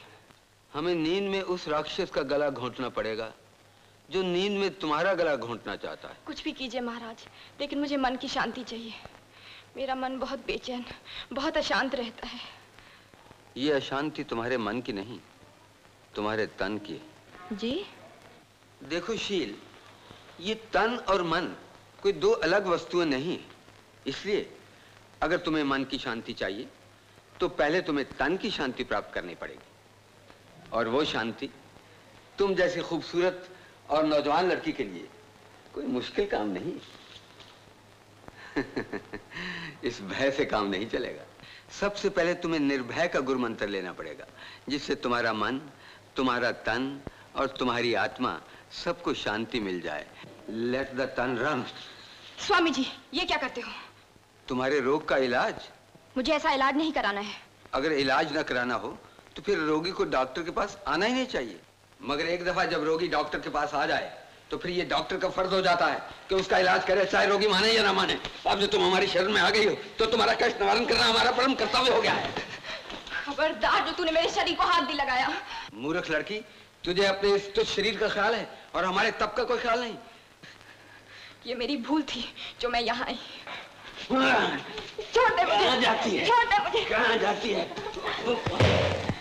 हमें नींद में उस राक्षस का गला घोंटना पड़ेगा जो नींद में तुम्हारा गला घोंटना चाहता है। कुछ भी कीजिए महाराज, लेकिन मुझे मन की शांति चाहिए। मेरा मन बहुत बेचैन, बहुत अशांत रहता है। ये अशांति तुम्हारे मन की नहीं, तुम्हारे तन की। जी? देखो शील, ये तन और मन कोई दो अलग वस्तुएं नहीं। इसलिए अगर तुम्हें मन की शांति चाहिए तो पहले तुम्हें तन की शांति प्राप्त करनी पड़ेगी। और वो शांति तुम जैसी खूबसूरत और नौजवान लड़की के लिए कोई मुश्किल काम नहीं। इस भय से काम नहीं चलेगा। सबसे पहले तुम्हें निर्भय का गुरु मंत्र लेना पड़ेगा, जिससे तुम्हारा मन, तुम्हारा तन और तुम्हारी आत्मा सबको शांति मिल जाए। Let the tan run. स्वामी जी, ये क्या करते हो? तुम्हारे रोग का इलाज। मुझे ऐसा इलाज नहीं कराना है। अगर इलाज न कराना हो तो फिर रोगी को डॉक्टर के पास आना ही नहीं चाहिए। मगर एक दफा जब रोगी डॉक्टर के पास आ जाए तो फिर ये डॉक्टर का फर्ज हो जाता है कि उसका इलाज करे, चाहे रोगी माने या ना माने। अब जो तुम हमारी शरण में आ गई हो तो तुम्हारा कष्ट निवारण करना हमारा परम कर्तव्य हो गया है। खबरदार जो तूने मेरे शरीर को हाथ भी लगाया। मूर्ख लड़की, तुझे अपने इस तुझ शरीर का ख्याल है और हमारे तब का कोई ख्याल नहीं। ये मेरी भूल थी जो मैं यहाँ आई। छोड़ दे मुझे। कहाँ जाती है? छोड़ दे मुझे। कहाँ जाती है?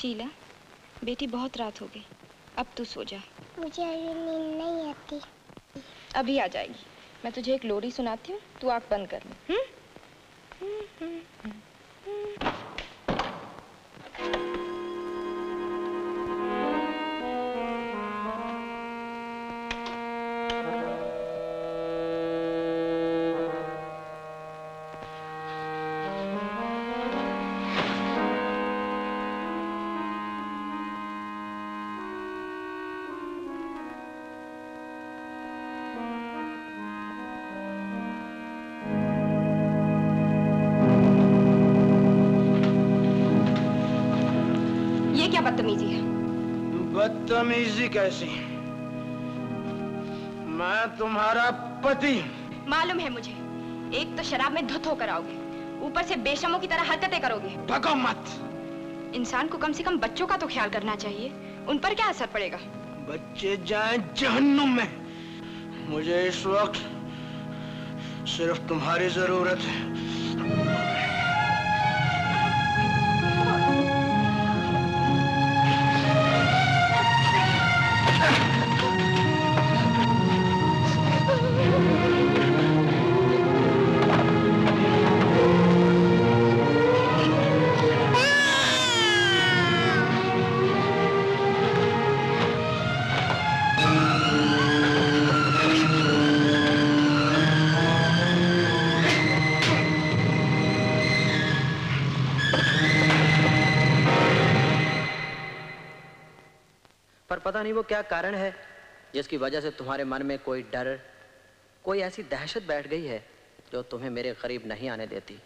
शीला, बेटी बहुत रात हो गई, अब तू सो जा। मुझे अभी नींद नहीं आती। अभी आ जाएगी। मैं तुझे एक लोरी सुनाती हूँ, तू आँख बंद कर ले। तमीजी कैसी? मैं तुम्हारा पति। मालूम है मुझे, एक तो शराब में धुत होकर आओगे, ऊपर से बेशर्मों की तरह हरकतें करोगे। भगो मत। इंसान को कम से कम बच्चों का तो ख्याल करना चाहिए, उन पर क्या असर पड़ेगा। बच्चे जाएं जहन्नुम में। मुझे इस वक्त सिर्फ तुम्हारी जरूरत है। पता नहीं वो क्या कारण है जिसकी वजह से तुम्हारे मन में कोई डर, कोई ऐसी दहशत बैठ गई है जो तुम्हें मेरे करीब नहीं आने देती।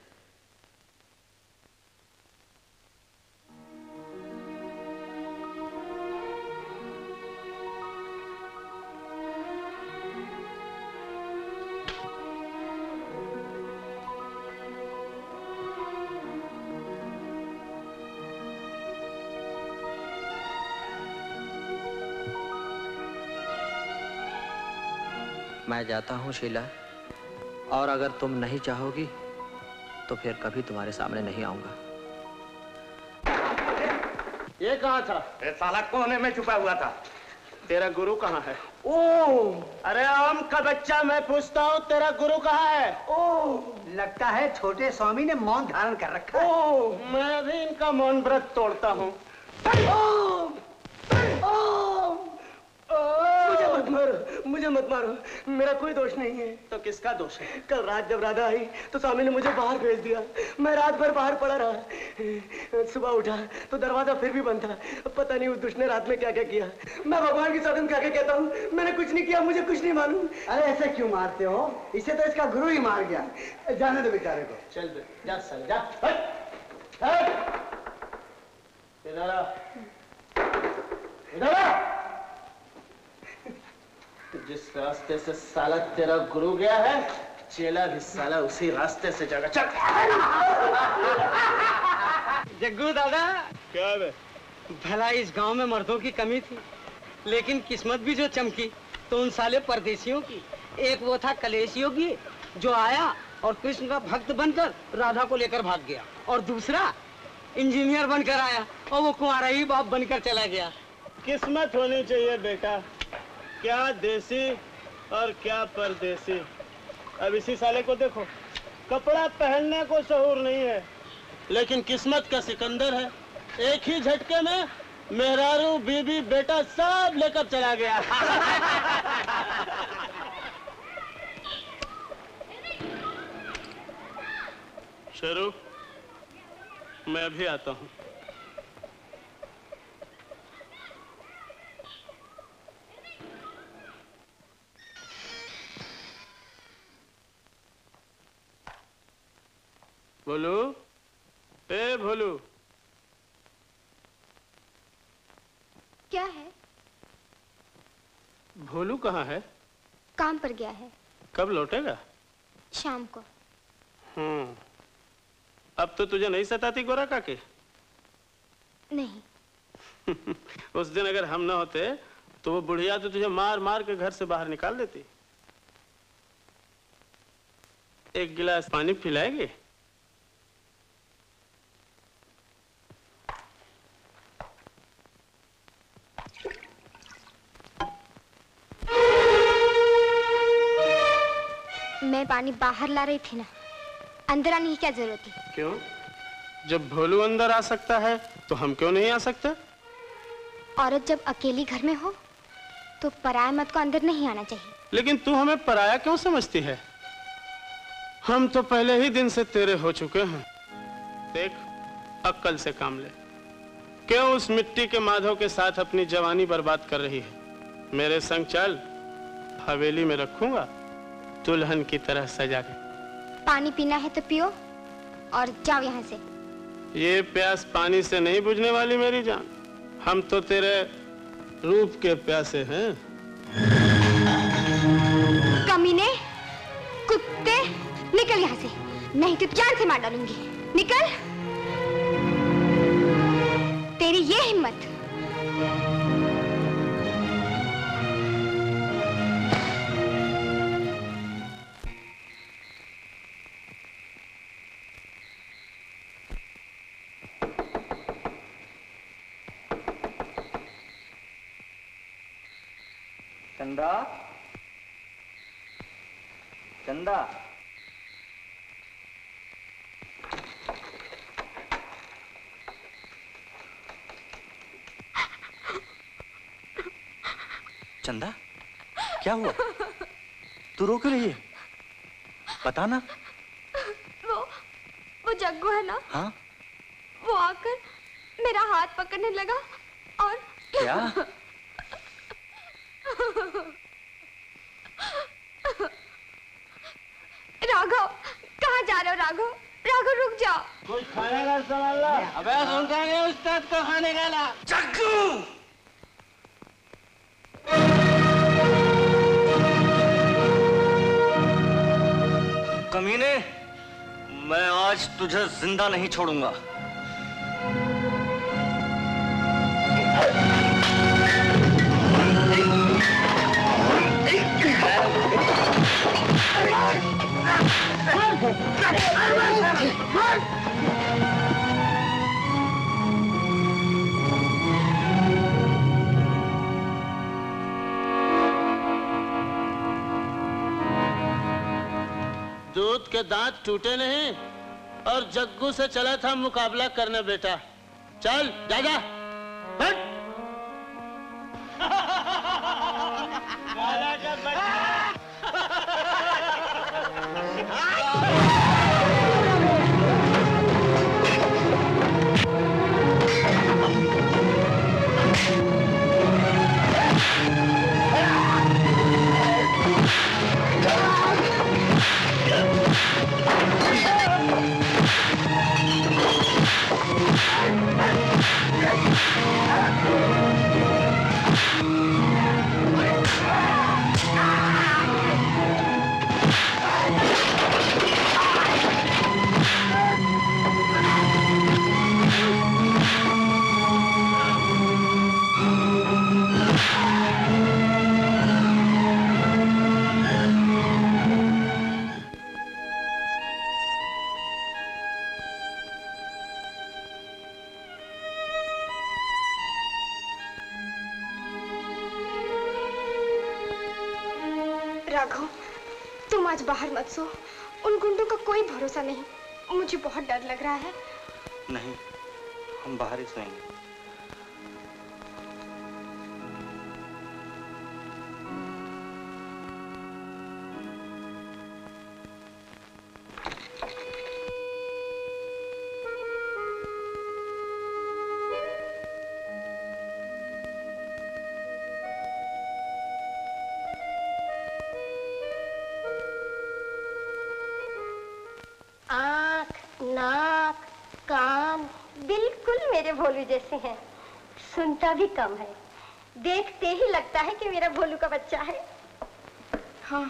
मैं जाता हूँ शीला, और अगर तुम नहीं चाहोगी तो फिर कभी तुम्हारे सामने नहीं आऊंगा। ये कहाँ था? ये साला कोने में छुपा हुआ था। तेरा गुरु कहाँ है? ओ, अरे आम का बच्चा, मैं पूछता हूँ तेरा गुरु कहाँ है? ओ, लगता है छोटे स्वामी ने मौन धारण कर रखा है। ओ, मैं भी इनका मौन व्रत तोड़ता हूँ। मारो, मुझे मत मारो, मेरा कोई दोष नहीं है। तो किसका दोष है? कल रात जब राधा आई तो स्वामी ने मुझे बाहर भेज दिया। मैं रात भर बाहर पड़ा रहा, सुबह उठा तो दरवाजा फिर भी बंद था। पता नहीं उस दुष्ट ने रात में क्या क्या किया। मैं भगवान की सौगंध खा के कहता हूँ मैंने कुछ नहीं किया, मुझे कुछ नहीं मालूम। अरे ऐसे क्यों मारते हो? इसे तो इसका गुरु ही मार गया। जाने दो बेचारे को। चल दो, जा चल जा। जिस रास्ते से साला तेरा गुरु गया है, चेला भी साला उसी रास्ते से जाएगा। चल। जग्गू दादा, क्या है? भला इस गांव में मर्दों की कमी थी, लेकिन किस्मत भी जो चमकी तो उन साले परदेशियों की। एक वो था कलेश योगी जो आया और कृष्ण का भक्त बनकर राधा को लेकर भाग गया, और दूसरा इंजीनियर बनकर आया और वो कुंवारा ही बाप बनकर चला गया। किस्मत होनी चाहिए बेटा, क्या देसी और क्या परदेसी। अब इसी साले को देखो, कपड़ा पहनने को शहूर नहीं है, लेकिन किस्मत का सिकंदर है। एक ही झटके में मेहरारू, बीबी, बेटा सब लेकर चला गया। शेरू, मैं अभी आता हूँ। भोलू, ए भोलू, क्या है? भोलू कहाँ है? काम पर गया है। कब लौटेगा? शाम को। हम्म, अब तो तुझे नहीं सताती गोरा काकी? नहीं। उस दिन अगर हम ना होते तो वो बुढ़िया तो तुझे मार मार के घर से बाहर निकाल देती। एक गिलास पानी पिलाएगी? मैं पानी बाहर ला रही थी ना, अंदर आने की क्या जरूरत थी? क्यों? जब भोलू अंदर आ सकता है तो हम क्यों नहीं आ सकते? औरत जब अकेली घर में हो तो पराया मत को अंदर नहीं आना चाहिए। लेकिन तू हमें पराया क्यों समझती है? हम तो पहले ही दिन से तेरे हो चुके हैं। देख, अक्कल से काम ले। क्यों उस मिट्टी के माधव के साथ अपनी जवानी बर्बाद कर रही है? मेरे संग चल, हवेली में रखूंगा, दुल्हन की तरह सजा के। पानी पीना है तो पियो और जाओ यहाँ से। ये प्यास पानी से नहीं बुझने वाली मेरी जान, हम तो तेरे रूप के प्यासे हैं। कमीने, कुत्ते, निकल यहाँ से, नहीं तो जान से मार डालूंगी। निकल, तेरी ये हिम्मत! चंदा, चंदा, चंदा, क्या हुआ? तू रो क्यों रही है? बता ना। वो वो जग्गू है ना? हाँ। वो आकर मेरा हाथ पकड़ने लगा और क्या? राघव, कहाँ जा रहे हो? राघव, राघव रुक जाओ। कुछ खाने का सवाल ला। अबे सुनता नहीं, उस्ताद को खाने का ला। जग्गू! कमीने, मैं आज तुझे जिंदा नहीं छोड़ूंगा। दूध के दांत टूटे नहीं और जग्गू से चला था मुकाबला करने। बेटा चल, जा जा। उन गुंडों का कोई भरोसा नहीं, मुझे बहुत डर लग रहा है। नहीं, हम बाहर ही सोएंगे। काम बिल्कुल मेरे भोलू जैसे हैं। सुनता भी कम है, देखते ही लगता है कि मेरा भोलू का बच्चा है। हाँ,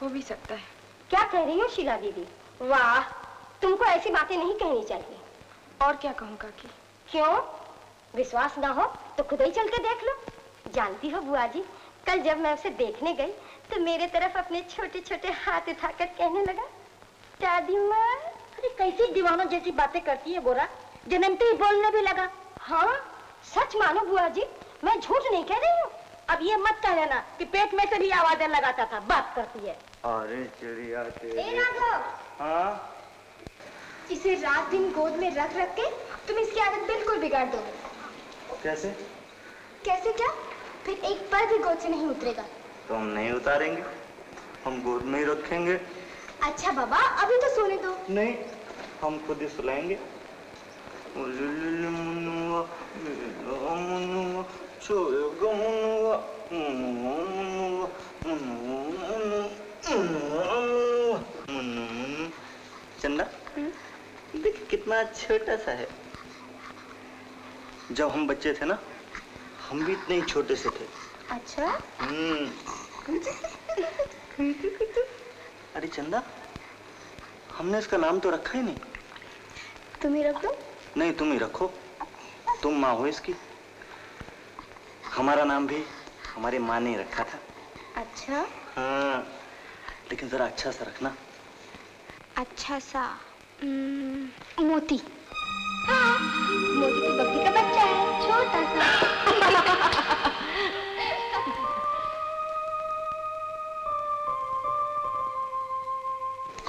हो भी सकता है। क्या कह रही हो शीला दीदी? वाह, तुमको ऐसी बातें नहीं कहनी चाहिए। और क्या कहूँ काकी? क्यों? विश्वास ना हो तो खुद ही चल के देख लो। जानती हो बुआ जी, कल जब मैं उसे देखने गई तो मेरे तरफ अपने छोटे छोटे हाथ उठाकर कहने लगा, दादी माँ। अरे कैसी दीवानों जैसी बातें करती है गोरा, जन्मते ही बोलने भी लगा। हाँ सच मानो बुआ जी, मैं झूठ नहीं कह रही हूँ। अब ये मत कह लेना कि पेट में से भी आवाजें लगाता था। बात करती है। अरे चिड़िया तेरे। राघव। हाँ? इसे रात दिन गोद में रख रख के तुम इसकी आदत बिल्कुल बिगाड़ दोगे। कैसे? कैसे क्या? फिर एक पल भी गोद से नहीं उतरेगा। तो हम नहीं उतारेंगे, हम गोद में ही रखेंगे। अच्छा बाबा, अभी तो सोने दो। नहीं, हम खुद ही सुलाएंगे। चंदा देख कितना छोटा सा है। जब हम बच्चे थे ना, हम भी इतने ही छोटे से थे। अच्छा। हम्म। अरे चंदा, हमने इसका नाम तो रखा ही नहीं। तुम ही रख दो। नहीं, तुम ही रखो, तुम माँ हो इसकी। हमारा नाम भी हमारी माँ ने रखा था। अच्छा। हाँ, लेकिन जरा अच्छा सा रखना। अच्छा सा? मोती। हाँ, मोती की बकरी का बच्चा है, छोटा सा।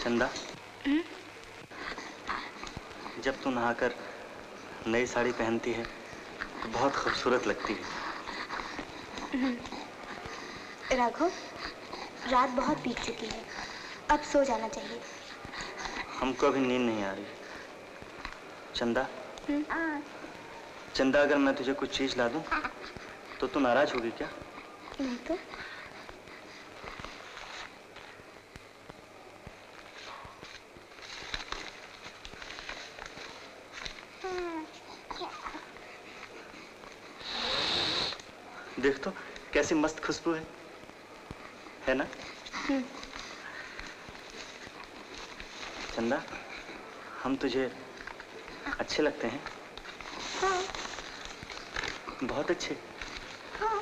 चंदा, जब तू नहाकर नई साड़ी पहनती है तो बहुत खूबसूरत लगती है। राघव, रात बहुत बीत चुकी है, अब सो जाना चाहिए। हमको अभी नींद नहीं आ रही। चंदा, चंदा अगर मैं तुझे कुछ चीज ला दूं तो तू नाराज होगी क्या? नहीं तो। देख तो कैसी मस्त खुशबू है, है ना? चंदा, हम तुझे अच्छे लगते हैं। हाँ। बहुत अच्छे। हाँ।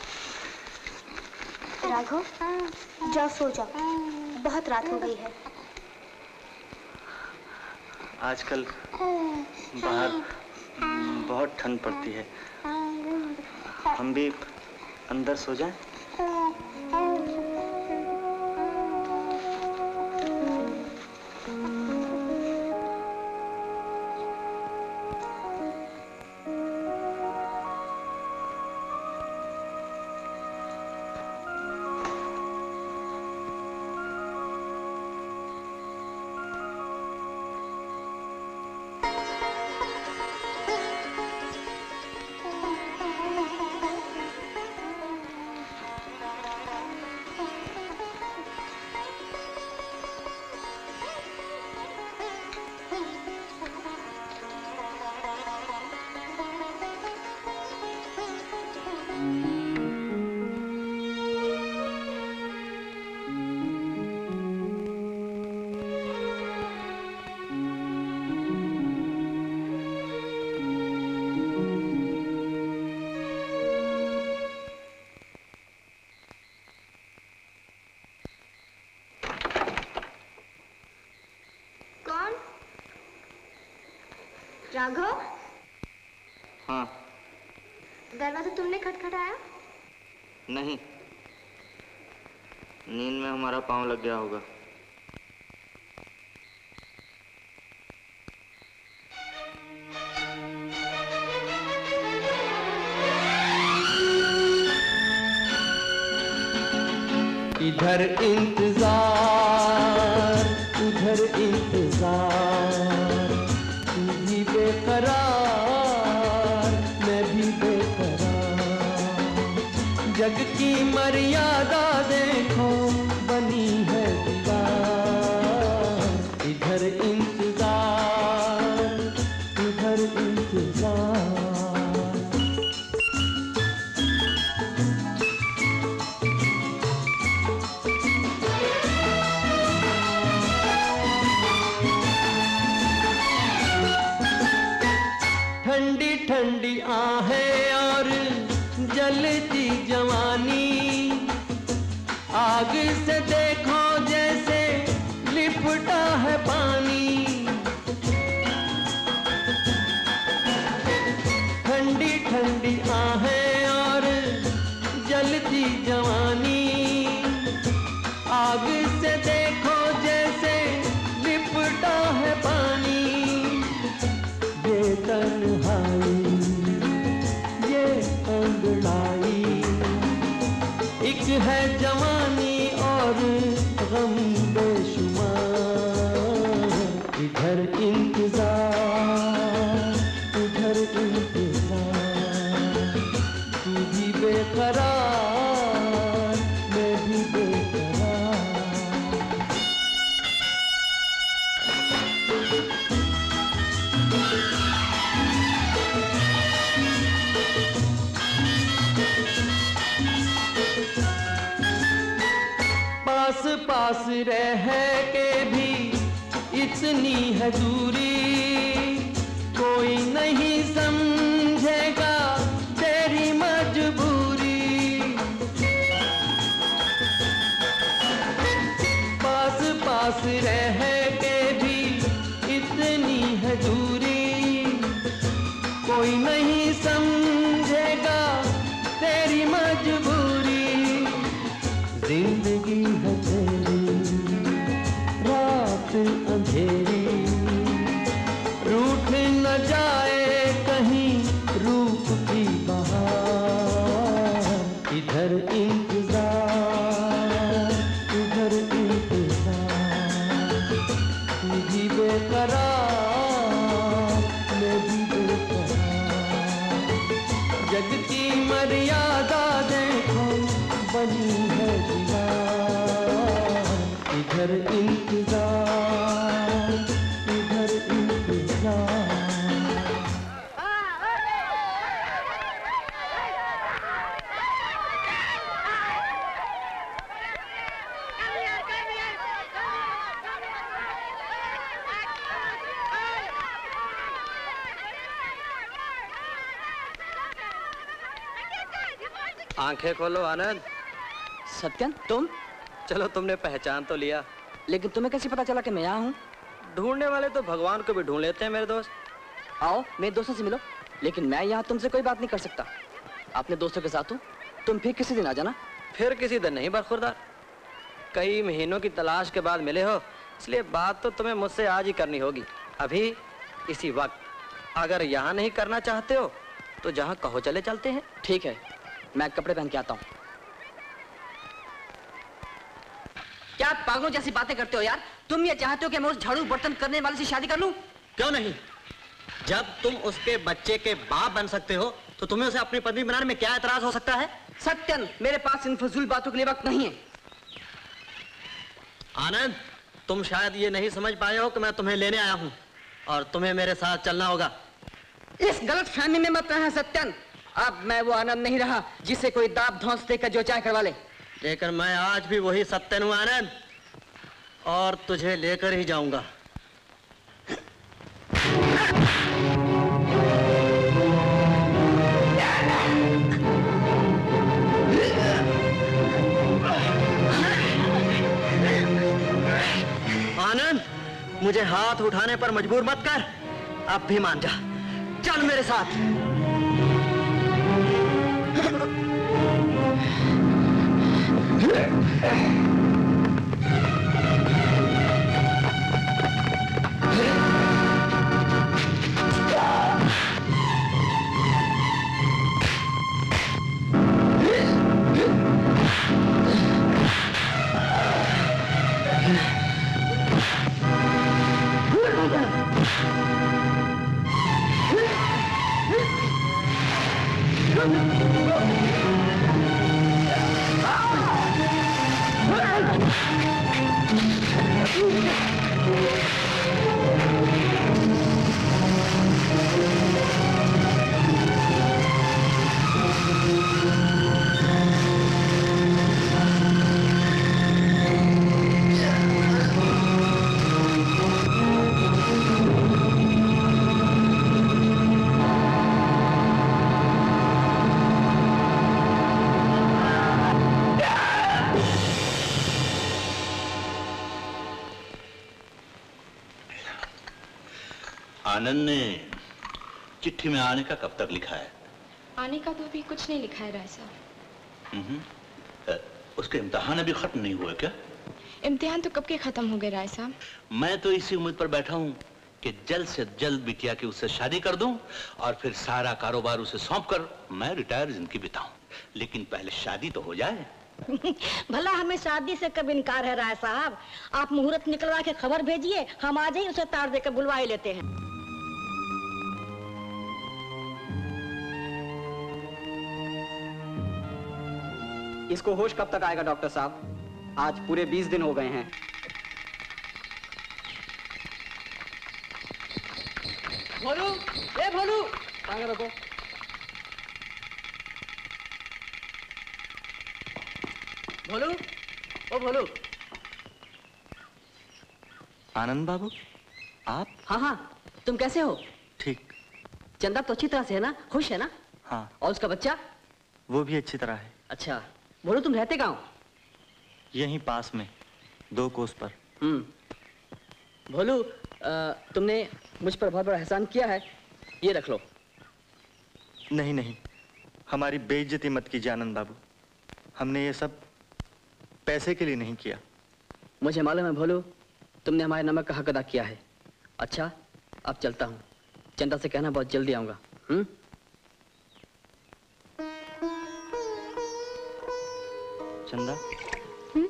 राघव, जाओ सो जाओ, बहुत रात हो गई है। आजकल बाहर बहुत ठंड पड़ती है, हम भी अंदर सो जाए। राघव। हाँ। दरवाजा तुमने खटखटाया? नहीं, नींद में हमारा पाँव लग गया होगा। इधर इंतजार, उधर इंतजार, बेकरार मैं भी बेकरार। जग की मर्यादा देखो बनी है दीवार। इधर इंतजार, उधर आहें और जलती जवानी, आग से देखो जैसे लिपटा है पानी। ठंडी ठंडी आहें और जलती जवानी, आग से देखो जैसे लिपटा है पानी। बेतनहाई ये अंगड़ाई, एक है जवानी और गम बेशुमार। इधर इंतजार उधर इंतजार, तू भी बेकरार मैं भी बेकरार। पास पास रह के भी इतनी है दूरी, कोई नहीं समझेगा तेरी मजबूरी। पास पास रह के भी इतनी है दूरी, कोई नहीं समझेगा तेरी मजबूरी। जिंदगी है तेरी रात अंधेरी, रूठ न जाए कहीं रूप की बहार। इधर इंतजार उधर इंतजार, तू भी बेकरार मैं भी बेकरार। जग की मर्यादा देखो बनी है दीवार। इधर इंतजार इधर इंतजार। आंखें खोलो आनंद। सत्यन तुम? चलो तुमने पहचान तो लिया, लेकिन तुम्हें कैसे पता चला कि मैं यहाँ हूँ? ढूंढने वाले तो भगवान को भी ढूंढ लेते हैं मेरे दोस्त। आओ मेरे दोस्तों से मिलो, लेकिन मैं यहाँ तुमसे कोई बात नहीं कर सकता। अपने दोस्तों के साथ हूँ, तुम फिर किसी दिन आ जाना। फिर किसी दिन नहीं बरखुरदार, कई महीनों की तलाश के बाद मिले हो, इसलिए बात तो तुम्हें मुझसे आज ही करनी होगी, अभी इसी वक्त। अगर यहाँ नहीं करना चाहते हो तो जहाँ कहो चले चलते हैं। ठीक है, मैं कपड़े पहन के आता हूँ। क्या पागलों जैसी बातें करते हो यार? तुम ये चाहते हो कि मैं उस झाड़ू बर्तन करने वाले से शादी कर लूं? क्यों नहीं, जब तुम उसके बच्चे के बाप बन सकते हो तो तुम्हें उसे अपनी पत्नी बनाने में क्या एतराज हो सकता है? सत्यन मेरे पास इन फजूल बातों के लिए वक्त नहीं है। आनंद तुम शायद ये नहीं समझ पाए हो कि मैं तुम्हें लेने आया हूँ और तुम्हें मेरे साथ चलना होगा। इस गलत फहमी में मत रहना सत्यन, अब मैं वो आनंद नहीं रहा जिसे कोई दाब धौंस देकर जो चाहे करवा ले। लेकिन मैं आज भी वही सत्यन हूँ आनंद, और तुझे लेकर ही जाऊंगा। आनंद मुझे हाथ उठाने पर मजबूर मत कर, अब भी मान जा, चल मेरे साथ। Come on. आनंद ने चिट्ठी में आने का कब तक लिखा है? आने का तो अभी कुछ नहीं लिखा है राय साहब। उसके इम्तिहान अभी खत्म नहीं हुए क्या? इम्तिहान तो कब के खत्म हो गए राय साहब। मैं तो इसी उम्मीद पर बैठा हूँ कि जल्द से जल्द बिटिया की उससे शादी कर दूं और फिर सारा कारोबार उसे सौंप कर मैं रिटायर जिंदगी बिताऊं। लेकिन पहले शादी तो हो जाए। भला हमें शादी से कब इनकार है राय साहब? आप मुहूर्त निकलवा के खबर भेजिए, हम आज ही उसे तार देकर बुलवा ही लेते हैं। इसको होश कब तक आएगा डॉक्टर साहब? आज पूरे बीस दिन हो गए हैं। भोलू, ए भोलू, आगे रखो। भोलू, ओ भोलू। आनंद बाबू, आप? हाँ हाँ, तुम कैसे हो? ठीक। चंदा तो अच्छी तरह से है ना, खुश है ना? हाँ। और उसका बच्चा? वो भी अच्छी तरह है। अच्छा, भोलू तुम रहते कहाँ हो? यहीं पास में, दो कोस पर। हम्म। भोलू, तुमने मुझ पर बहुत बड़ा एहसान किया है, ये रख लो। नहीं नहीं, हमारी बेइज्जती मत कीजिए आनंद बाबू, हमने ये सब पैसे के लिए नहीं किया। मुझे मालूम है भोलू, तुमने हमारे नमक का हक अदा किया है। अच्छा, अब चलता हूँ, चंदा से कहना बहुत जल्दी आऊँगा। हम्म। चंदा, हुँ?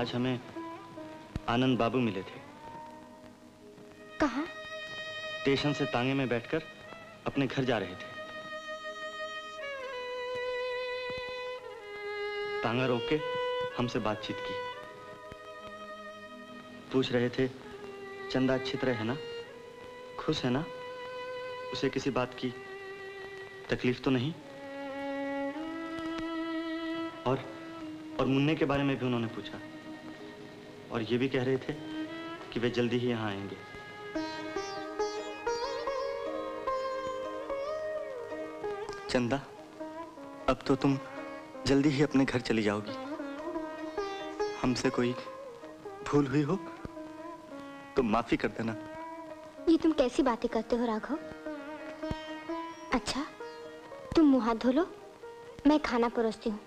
आज हमें आनंद बाबू मिले थे। कहाँ? स्टेशन से तांगे में बैठकर अपने घर जा रहे थे। तांगा रोक के हमसे बातचीत की, पूछ रहे थे चंदा अच्छी तरह है ना, खुश है ना, उसे किसी बात की तकलीफ तो नहीं। और और मुन्ने के बारे में भी उन्होंने पूछा और ये भी कह रहे थे कि वे जल्दी ही यहाँ आएंगे। चंदा, अब तो तुम जल्दी ही अपने घर चली जाओगी। हमसे कोई भूल हुई हो तो माफी कर देना। ये तुम कैसी बातें करते हो राघव? अच्छा, तुम मुंह हाथ धो लो, मैं खाना परोसती हूँ।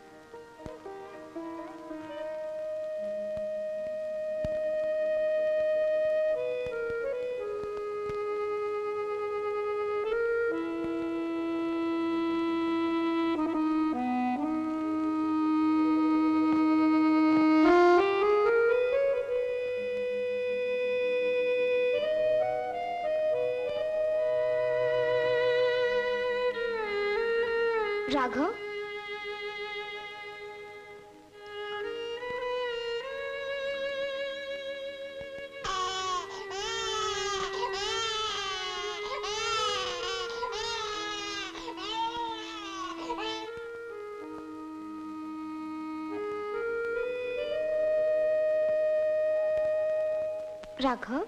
राघव, राघव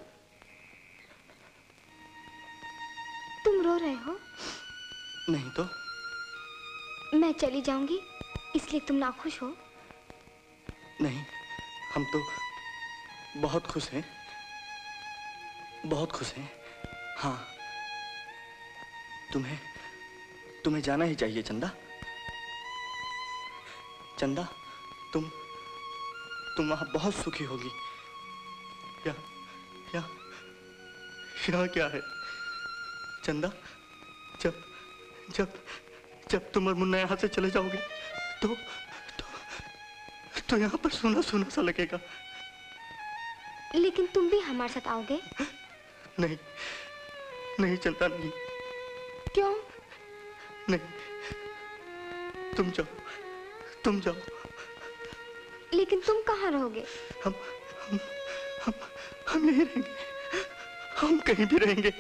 तुम रो रहे हो? नहीं तो। मैं चली जाऊंगी इसलिए तुम नाखुश हो? नहीं, हम तो बहुत खुश हैं, बहुत खुश हैं। हाँ, तुम्हें तुम्हें जाना ही चाहिए चंदा। चंदा, तुम तुम वहाँ बहुत सुखी होगी। या, या, या क्या है चंदा, जब जब जब तुम और मुन्ना यहाँ से चले जाओगे तो तो, तो यहाँ पर सुना सुना सा लगेगा। लेकिन तुम भी हमारे साथ आओगे? नहीं नहीं चलता, नहीं। क्यों? नहीं, तुम जाओ, तुम जाओ। लेकिन तुम कहाँ रहोगे? हम हम हम हम यहीं रहेंगे, हम कहीं भी रहेंगे।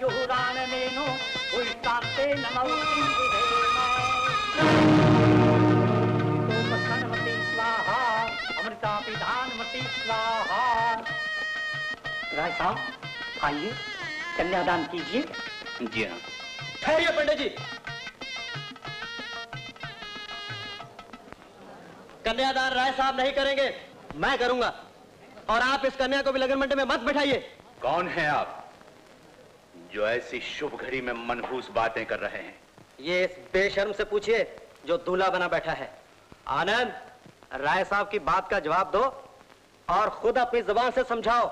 जुहुरान मेनो उष्टाते नमो सिंधु देवाय। राय साहब आइए कन्यादान कीजिए। जी हाँ। ठहरिए पंडित जी, कन्यादान राय साहब नहीं करेंगे, मैं करूंगा। और आप इस कन्या को भी लगन मंडप में मत बैठाइए। कौन है आप जो ऐसी शुभ घड़ी में मनहूस बातें कर रहे हैं? ये इस बेशर्म से पूछिए जो दूल्हा बना बैठा है। आनंद, राय साहब की बात का जवाब दो और खुद अपनी जुबान से समझाओ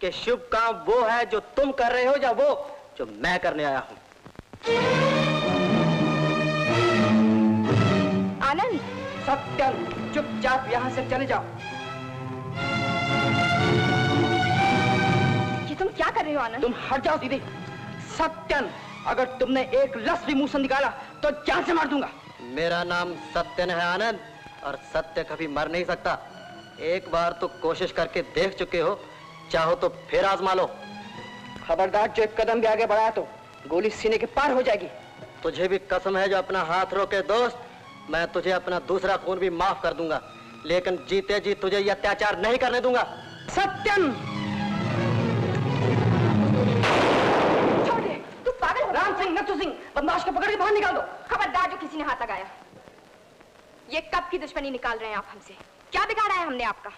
कि शुभ काम वो है जो तुम कर रहे हो या वो जो मैं करने आया हूं। आनंद, सत्यन, चुपचाप यहां से चले जाओ। ये तुम क्या कर रहे हो आनंद? तुम हट जाओ दीदी। सत्यन, अगर तुमने एक लफ्ज़ भी मुंह से निकाला तो जान से मार दूंगा। मेरा नाम सत्यन है आनंद, और सत्य कभी मर नहीं सकता। एक बार तो कोशिश करके देख चुके हो, चाहो तो फिर आजमा लो। खबरदार, जो एक कदम भी आगे बढ़ाया तो गोली सीने के पार हो जाएगी। तुझे भी कसम है जो अपना हाथ रोके दोस्त, मैं तुझे अपना दूसरा खून भी माफ कर दूंगा, लेकिन जीते जी तुझे यह अत्याचार नहीं करने दूंगा। सत्यन, छोड़े, तू पागल हो। राम सिंह, नत्थु सिंह, बदमाश को पकड़ के बाहर निकाल दो। खबरदार जो किसी ने हाथ लगाया। ये कब की दुश्मनी निकाल रहे हैं आप हमसे? क्या बिगाड़ा है हमने आपका?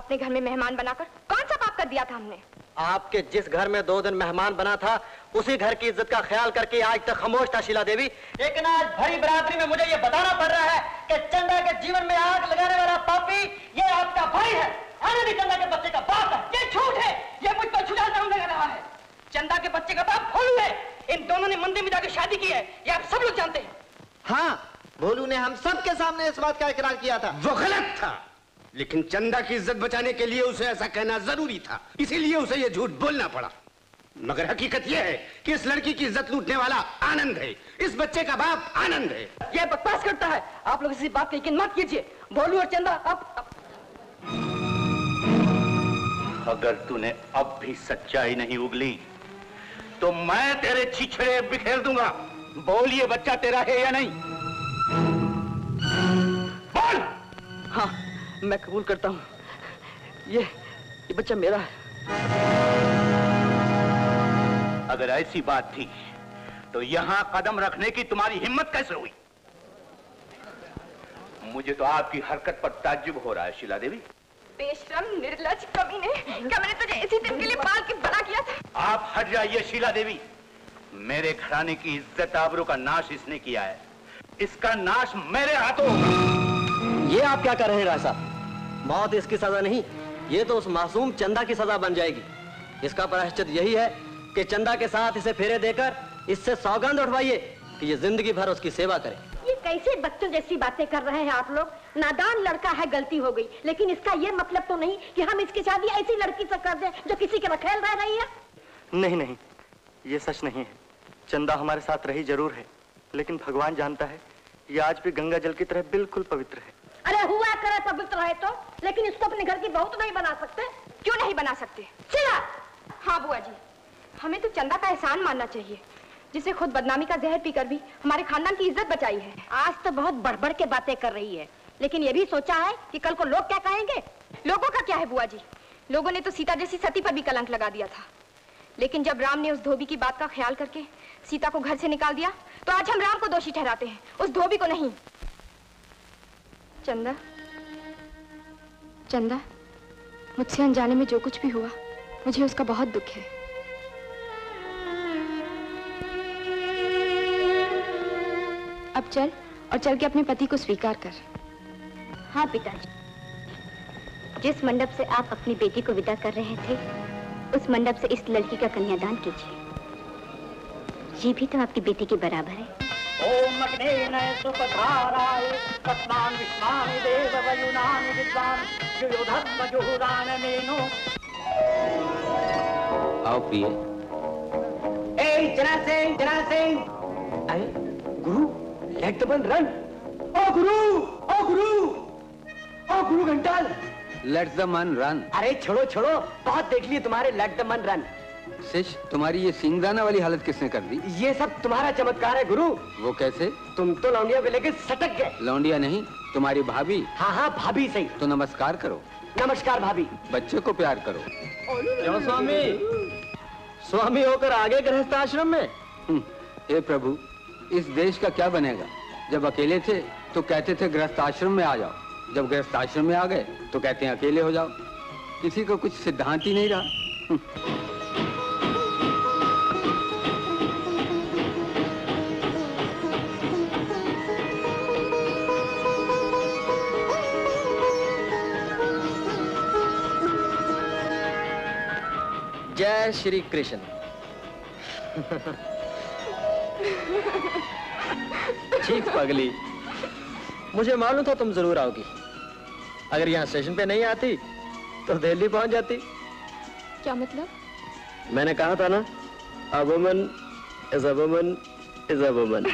अपने घर में मेहमान बनाकर कौन सा पाप कर दिया था हमने? आपके जिस घर में दो दिन मेहमान बना था, उसी घर की इज्जत का ख्याल करके आज तक खामोश था शीला देवी, लेकिन आज भरी बरादरी में मुझे ये बताना पड़ रहा है कि चंदा के जीवन में आग लगाने वाला पापी ये आपका भाई है। आनंद चंदा के बच्चे का बाप है। ये झूठ है, ये मुझ पर झूठा इल्जाम लगा रहा है। चंदा के बच्चे का बाप भोलू है। इन दोनों ने मंदिर में जाकर शादी की है, ये आप सब लोग जानते हैं। हाँ, भोलू ने हम सब के सामने इस बात का इकरार किया था। वो गलत था, लेकिन चंदा की इज्जत बचाने के लिए उसे ऐसा कहना जरूरी था, इसीलिए उसे यह झूठ बोलना पड़ा। मगर हकीकत यह है कि इस लड़की की इज्जत लूटने वाला आनंद है, इस बच्चे का बाप आनंद है। यह बकवास करता है। आप लोग इसी बात का यकीन मत कीजिए। भोलू और चंदा अब, अब अगर तूने अब भी सच्चाई नहीं उगली तो मैं तेरे छिछड़े बिखेर दूंगा। बोल, ये बच्चा तेरा है या नहीं? बोल। हाँ, मैं कबूल करता हूँ, ये, ये बच्चा मेरा है। अगर ऐसी बात थी तो यहाँ कदम रखने की तुम्हारी हिम्मत कैसे हुई? मुझे तो आपकी हरकत पर ताज्जुब हो रहा है शीला देवी। बेशरम, निर्लज कमीने, क्या मैंने तुझे इसी दिन के लिए पाल के बड़ा किया था? आप हट जाइए शीला देवी। मेरे घराने की इज्जत आबरू का नाश इसने किया है, इसका नाश मेरे हाथों होगा। ये आप क्या कर रहे हैं राय साहब? मौत इसकी सजा नहीं, ये तो उस मासूम चंदा की सजा बन जाएगी। इसका प्रायश्चित यही है कि चंदा के साथ इसे फेरे देकर इससे सौगंध उठवाइए कि ये जिंदगी भर उसकी सेवा करे। ये कैसे बच्चों जैसी बातें कर रहे हैं आप लोग? नादान लड़का है, गलती हो गई, लेकिन इसका ये मतलब तो नहीं कि हम इसकी शादी ऐसी लड़की से कर दें जो किसी के बखेल रह रही है। नहीं नहीं, ये सच नहीं है। चंदा हमारे साथ रही जरूर है, लेकिन भगवान जानता है ये आज भी गंगा जल की तरह बिल्कुल पवित्र है। अरे हुआ करे पवित्र है तो, लेकिन इसको अपने घर की बहू तो नहीं बना सकते। क्यों नहीं बना सकते? चला। हाँ बुआ जी, हमें तो चंदा का एहसान मानना चाहिए, जिसे खुद बदनामी का जहर पीकर भी हमारे खानदान की इज्जत बचाई है। आज तो बहुत बढ़-बढ़ के बातें कर रही है, लेकिन ये भी सोचा है कि कल को लोग क्या कहेंगे। लोगों का क्या है बुआ जी, लोगों ने तो सीता जैसी सती पर भी कलंक लगा दिया था, लेकिन जब राम ने उस धोबी की बात का ख्याल करके सीता को घर से निकाल दिया, तो आज हम राम को दोषी ठहराते हैं, उस धोबी को नहीं। चंदा, चंदा, मुझसे अनजाने में जो कुछ भी हुआ, मुझे उसका बहुत दुख है। अब चल, और चल के अपने पति को स्वीकार कर। हाँ पिताजी। जिस मंडप से आप अपनी बेटी को विदा कर रहे थे, उस मंडप से इस लड़की का कन्यादान कीजिए। ये भी तो आपकी बेटी के बराबर है। ओम आओ पिए। ए जना सिंह, जना सिंह। अरे गुरु, लेट द बन रन। ओ गुरु, ओ गुरु, ओ गुरु घंटाल। लेट द मन रन। अरे छोड़ो छोड़ो, बहुत देख लिए तुम्हारे लेट द मन रन। शिश, तुम्हारी ये सिंगदाना वाली हालत किसने कर दी? ये सब तुम्हारा चमत्कार है गुरु। वो कैसे? तुम तो लौंडिया को लेकर सटक गए। लौंडिया नहीं, तुम्हारी भाभी। हाँ हाँ, भाभी सही। तो नमस्कार करो। नमस्कार भाभी। बच्चे को प्यार करो। क्यों स्वामी स्वामी होकर आगे गृहस्थ आश्रम में? हे प्रभु, इस देश का क्या बनेगा? जब अकेले थे तो कहते थे गृहस्थ आश्रम में आ जाओ, जब गृहस्थ आश्रम में आ गए तो कहते हैं अकेले हो जाओ। किसी को कुछ सिद्धांत ही नहीं रहा। जय श्री कृष्ण। ठीक पगली, मुझे मालूम था तुम जरूर आओगी। अगर यहाँ स्टेशन पे नहीं आती तो दिल्ली पहुंच जाती। क्या मतलब? मैंने कहा था ना, a woman is a woman is a woman.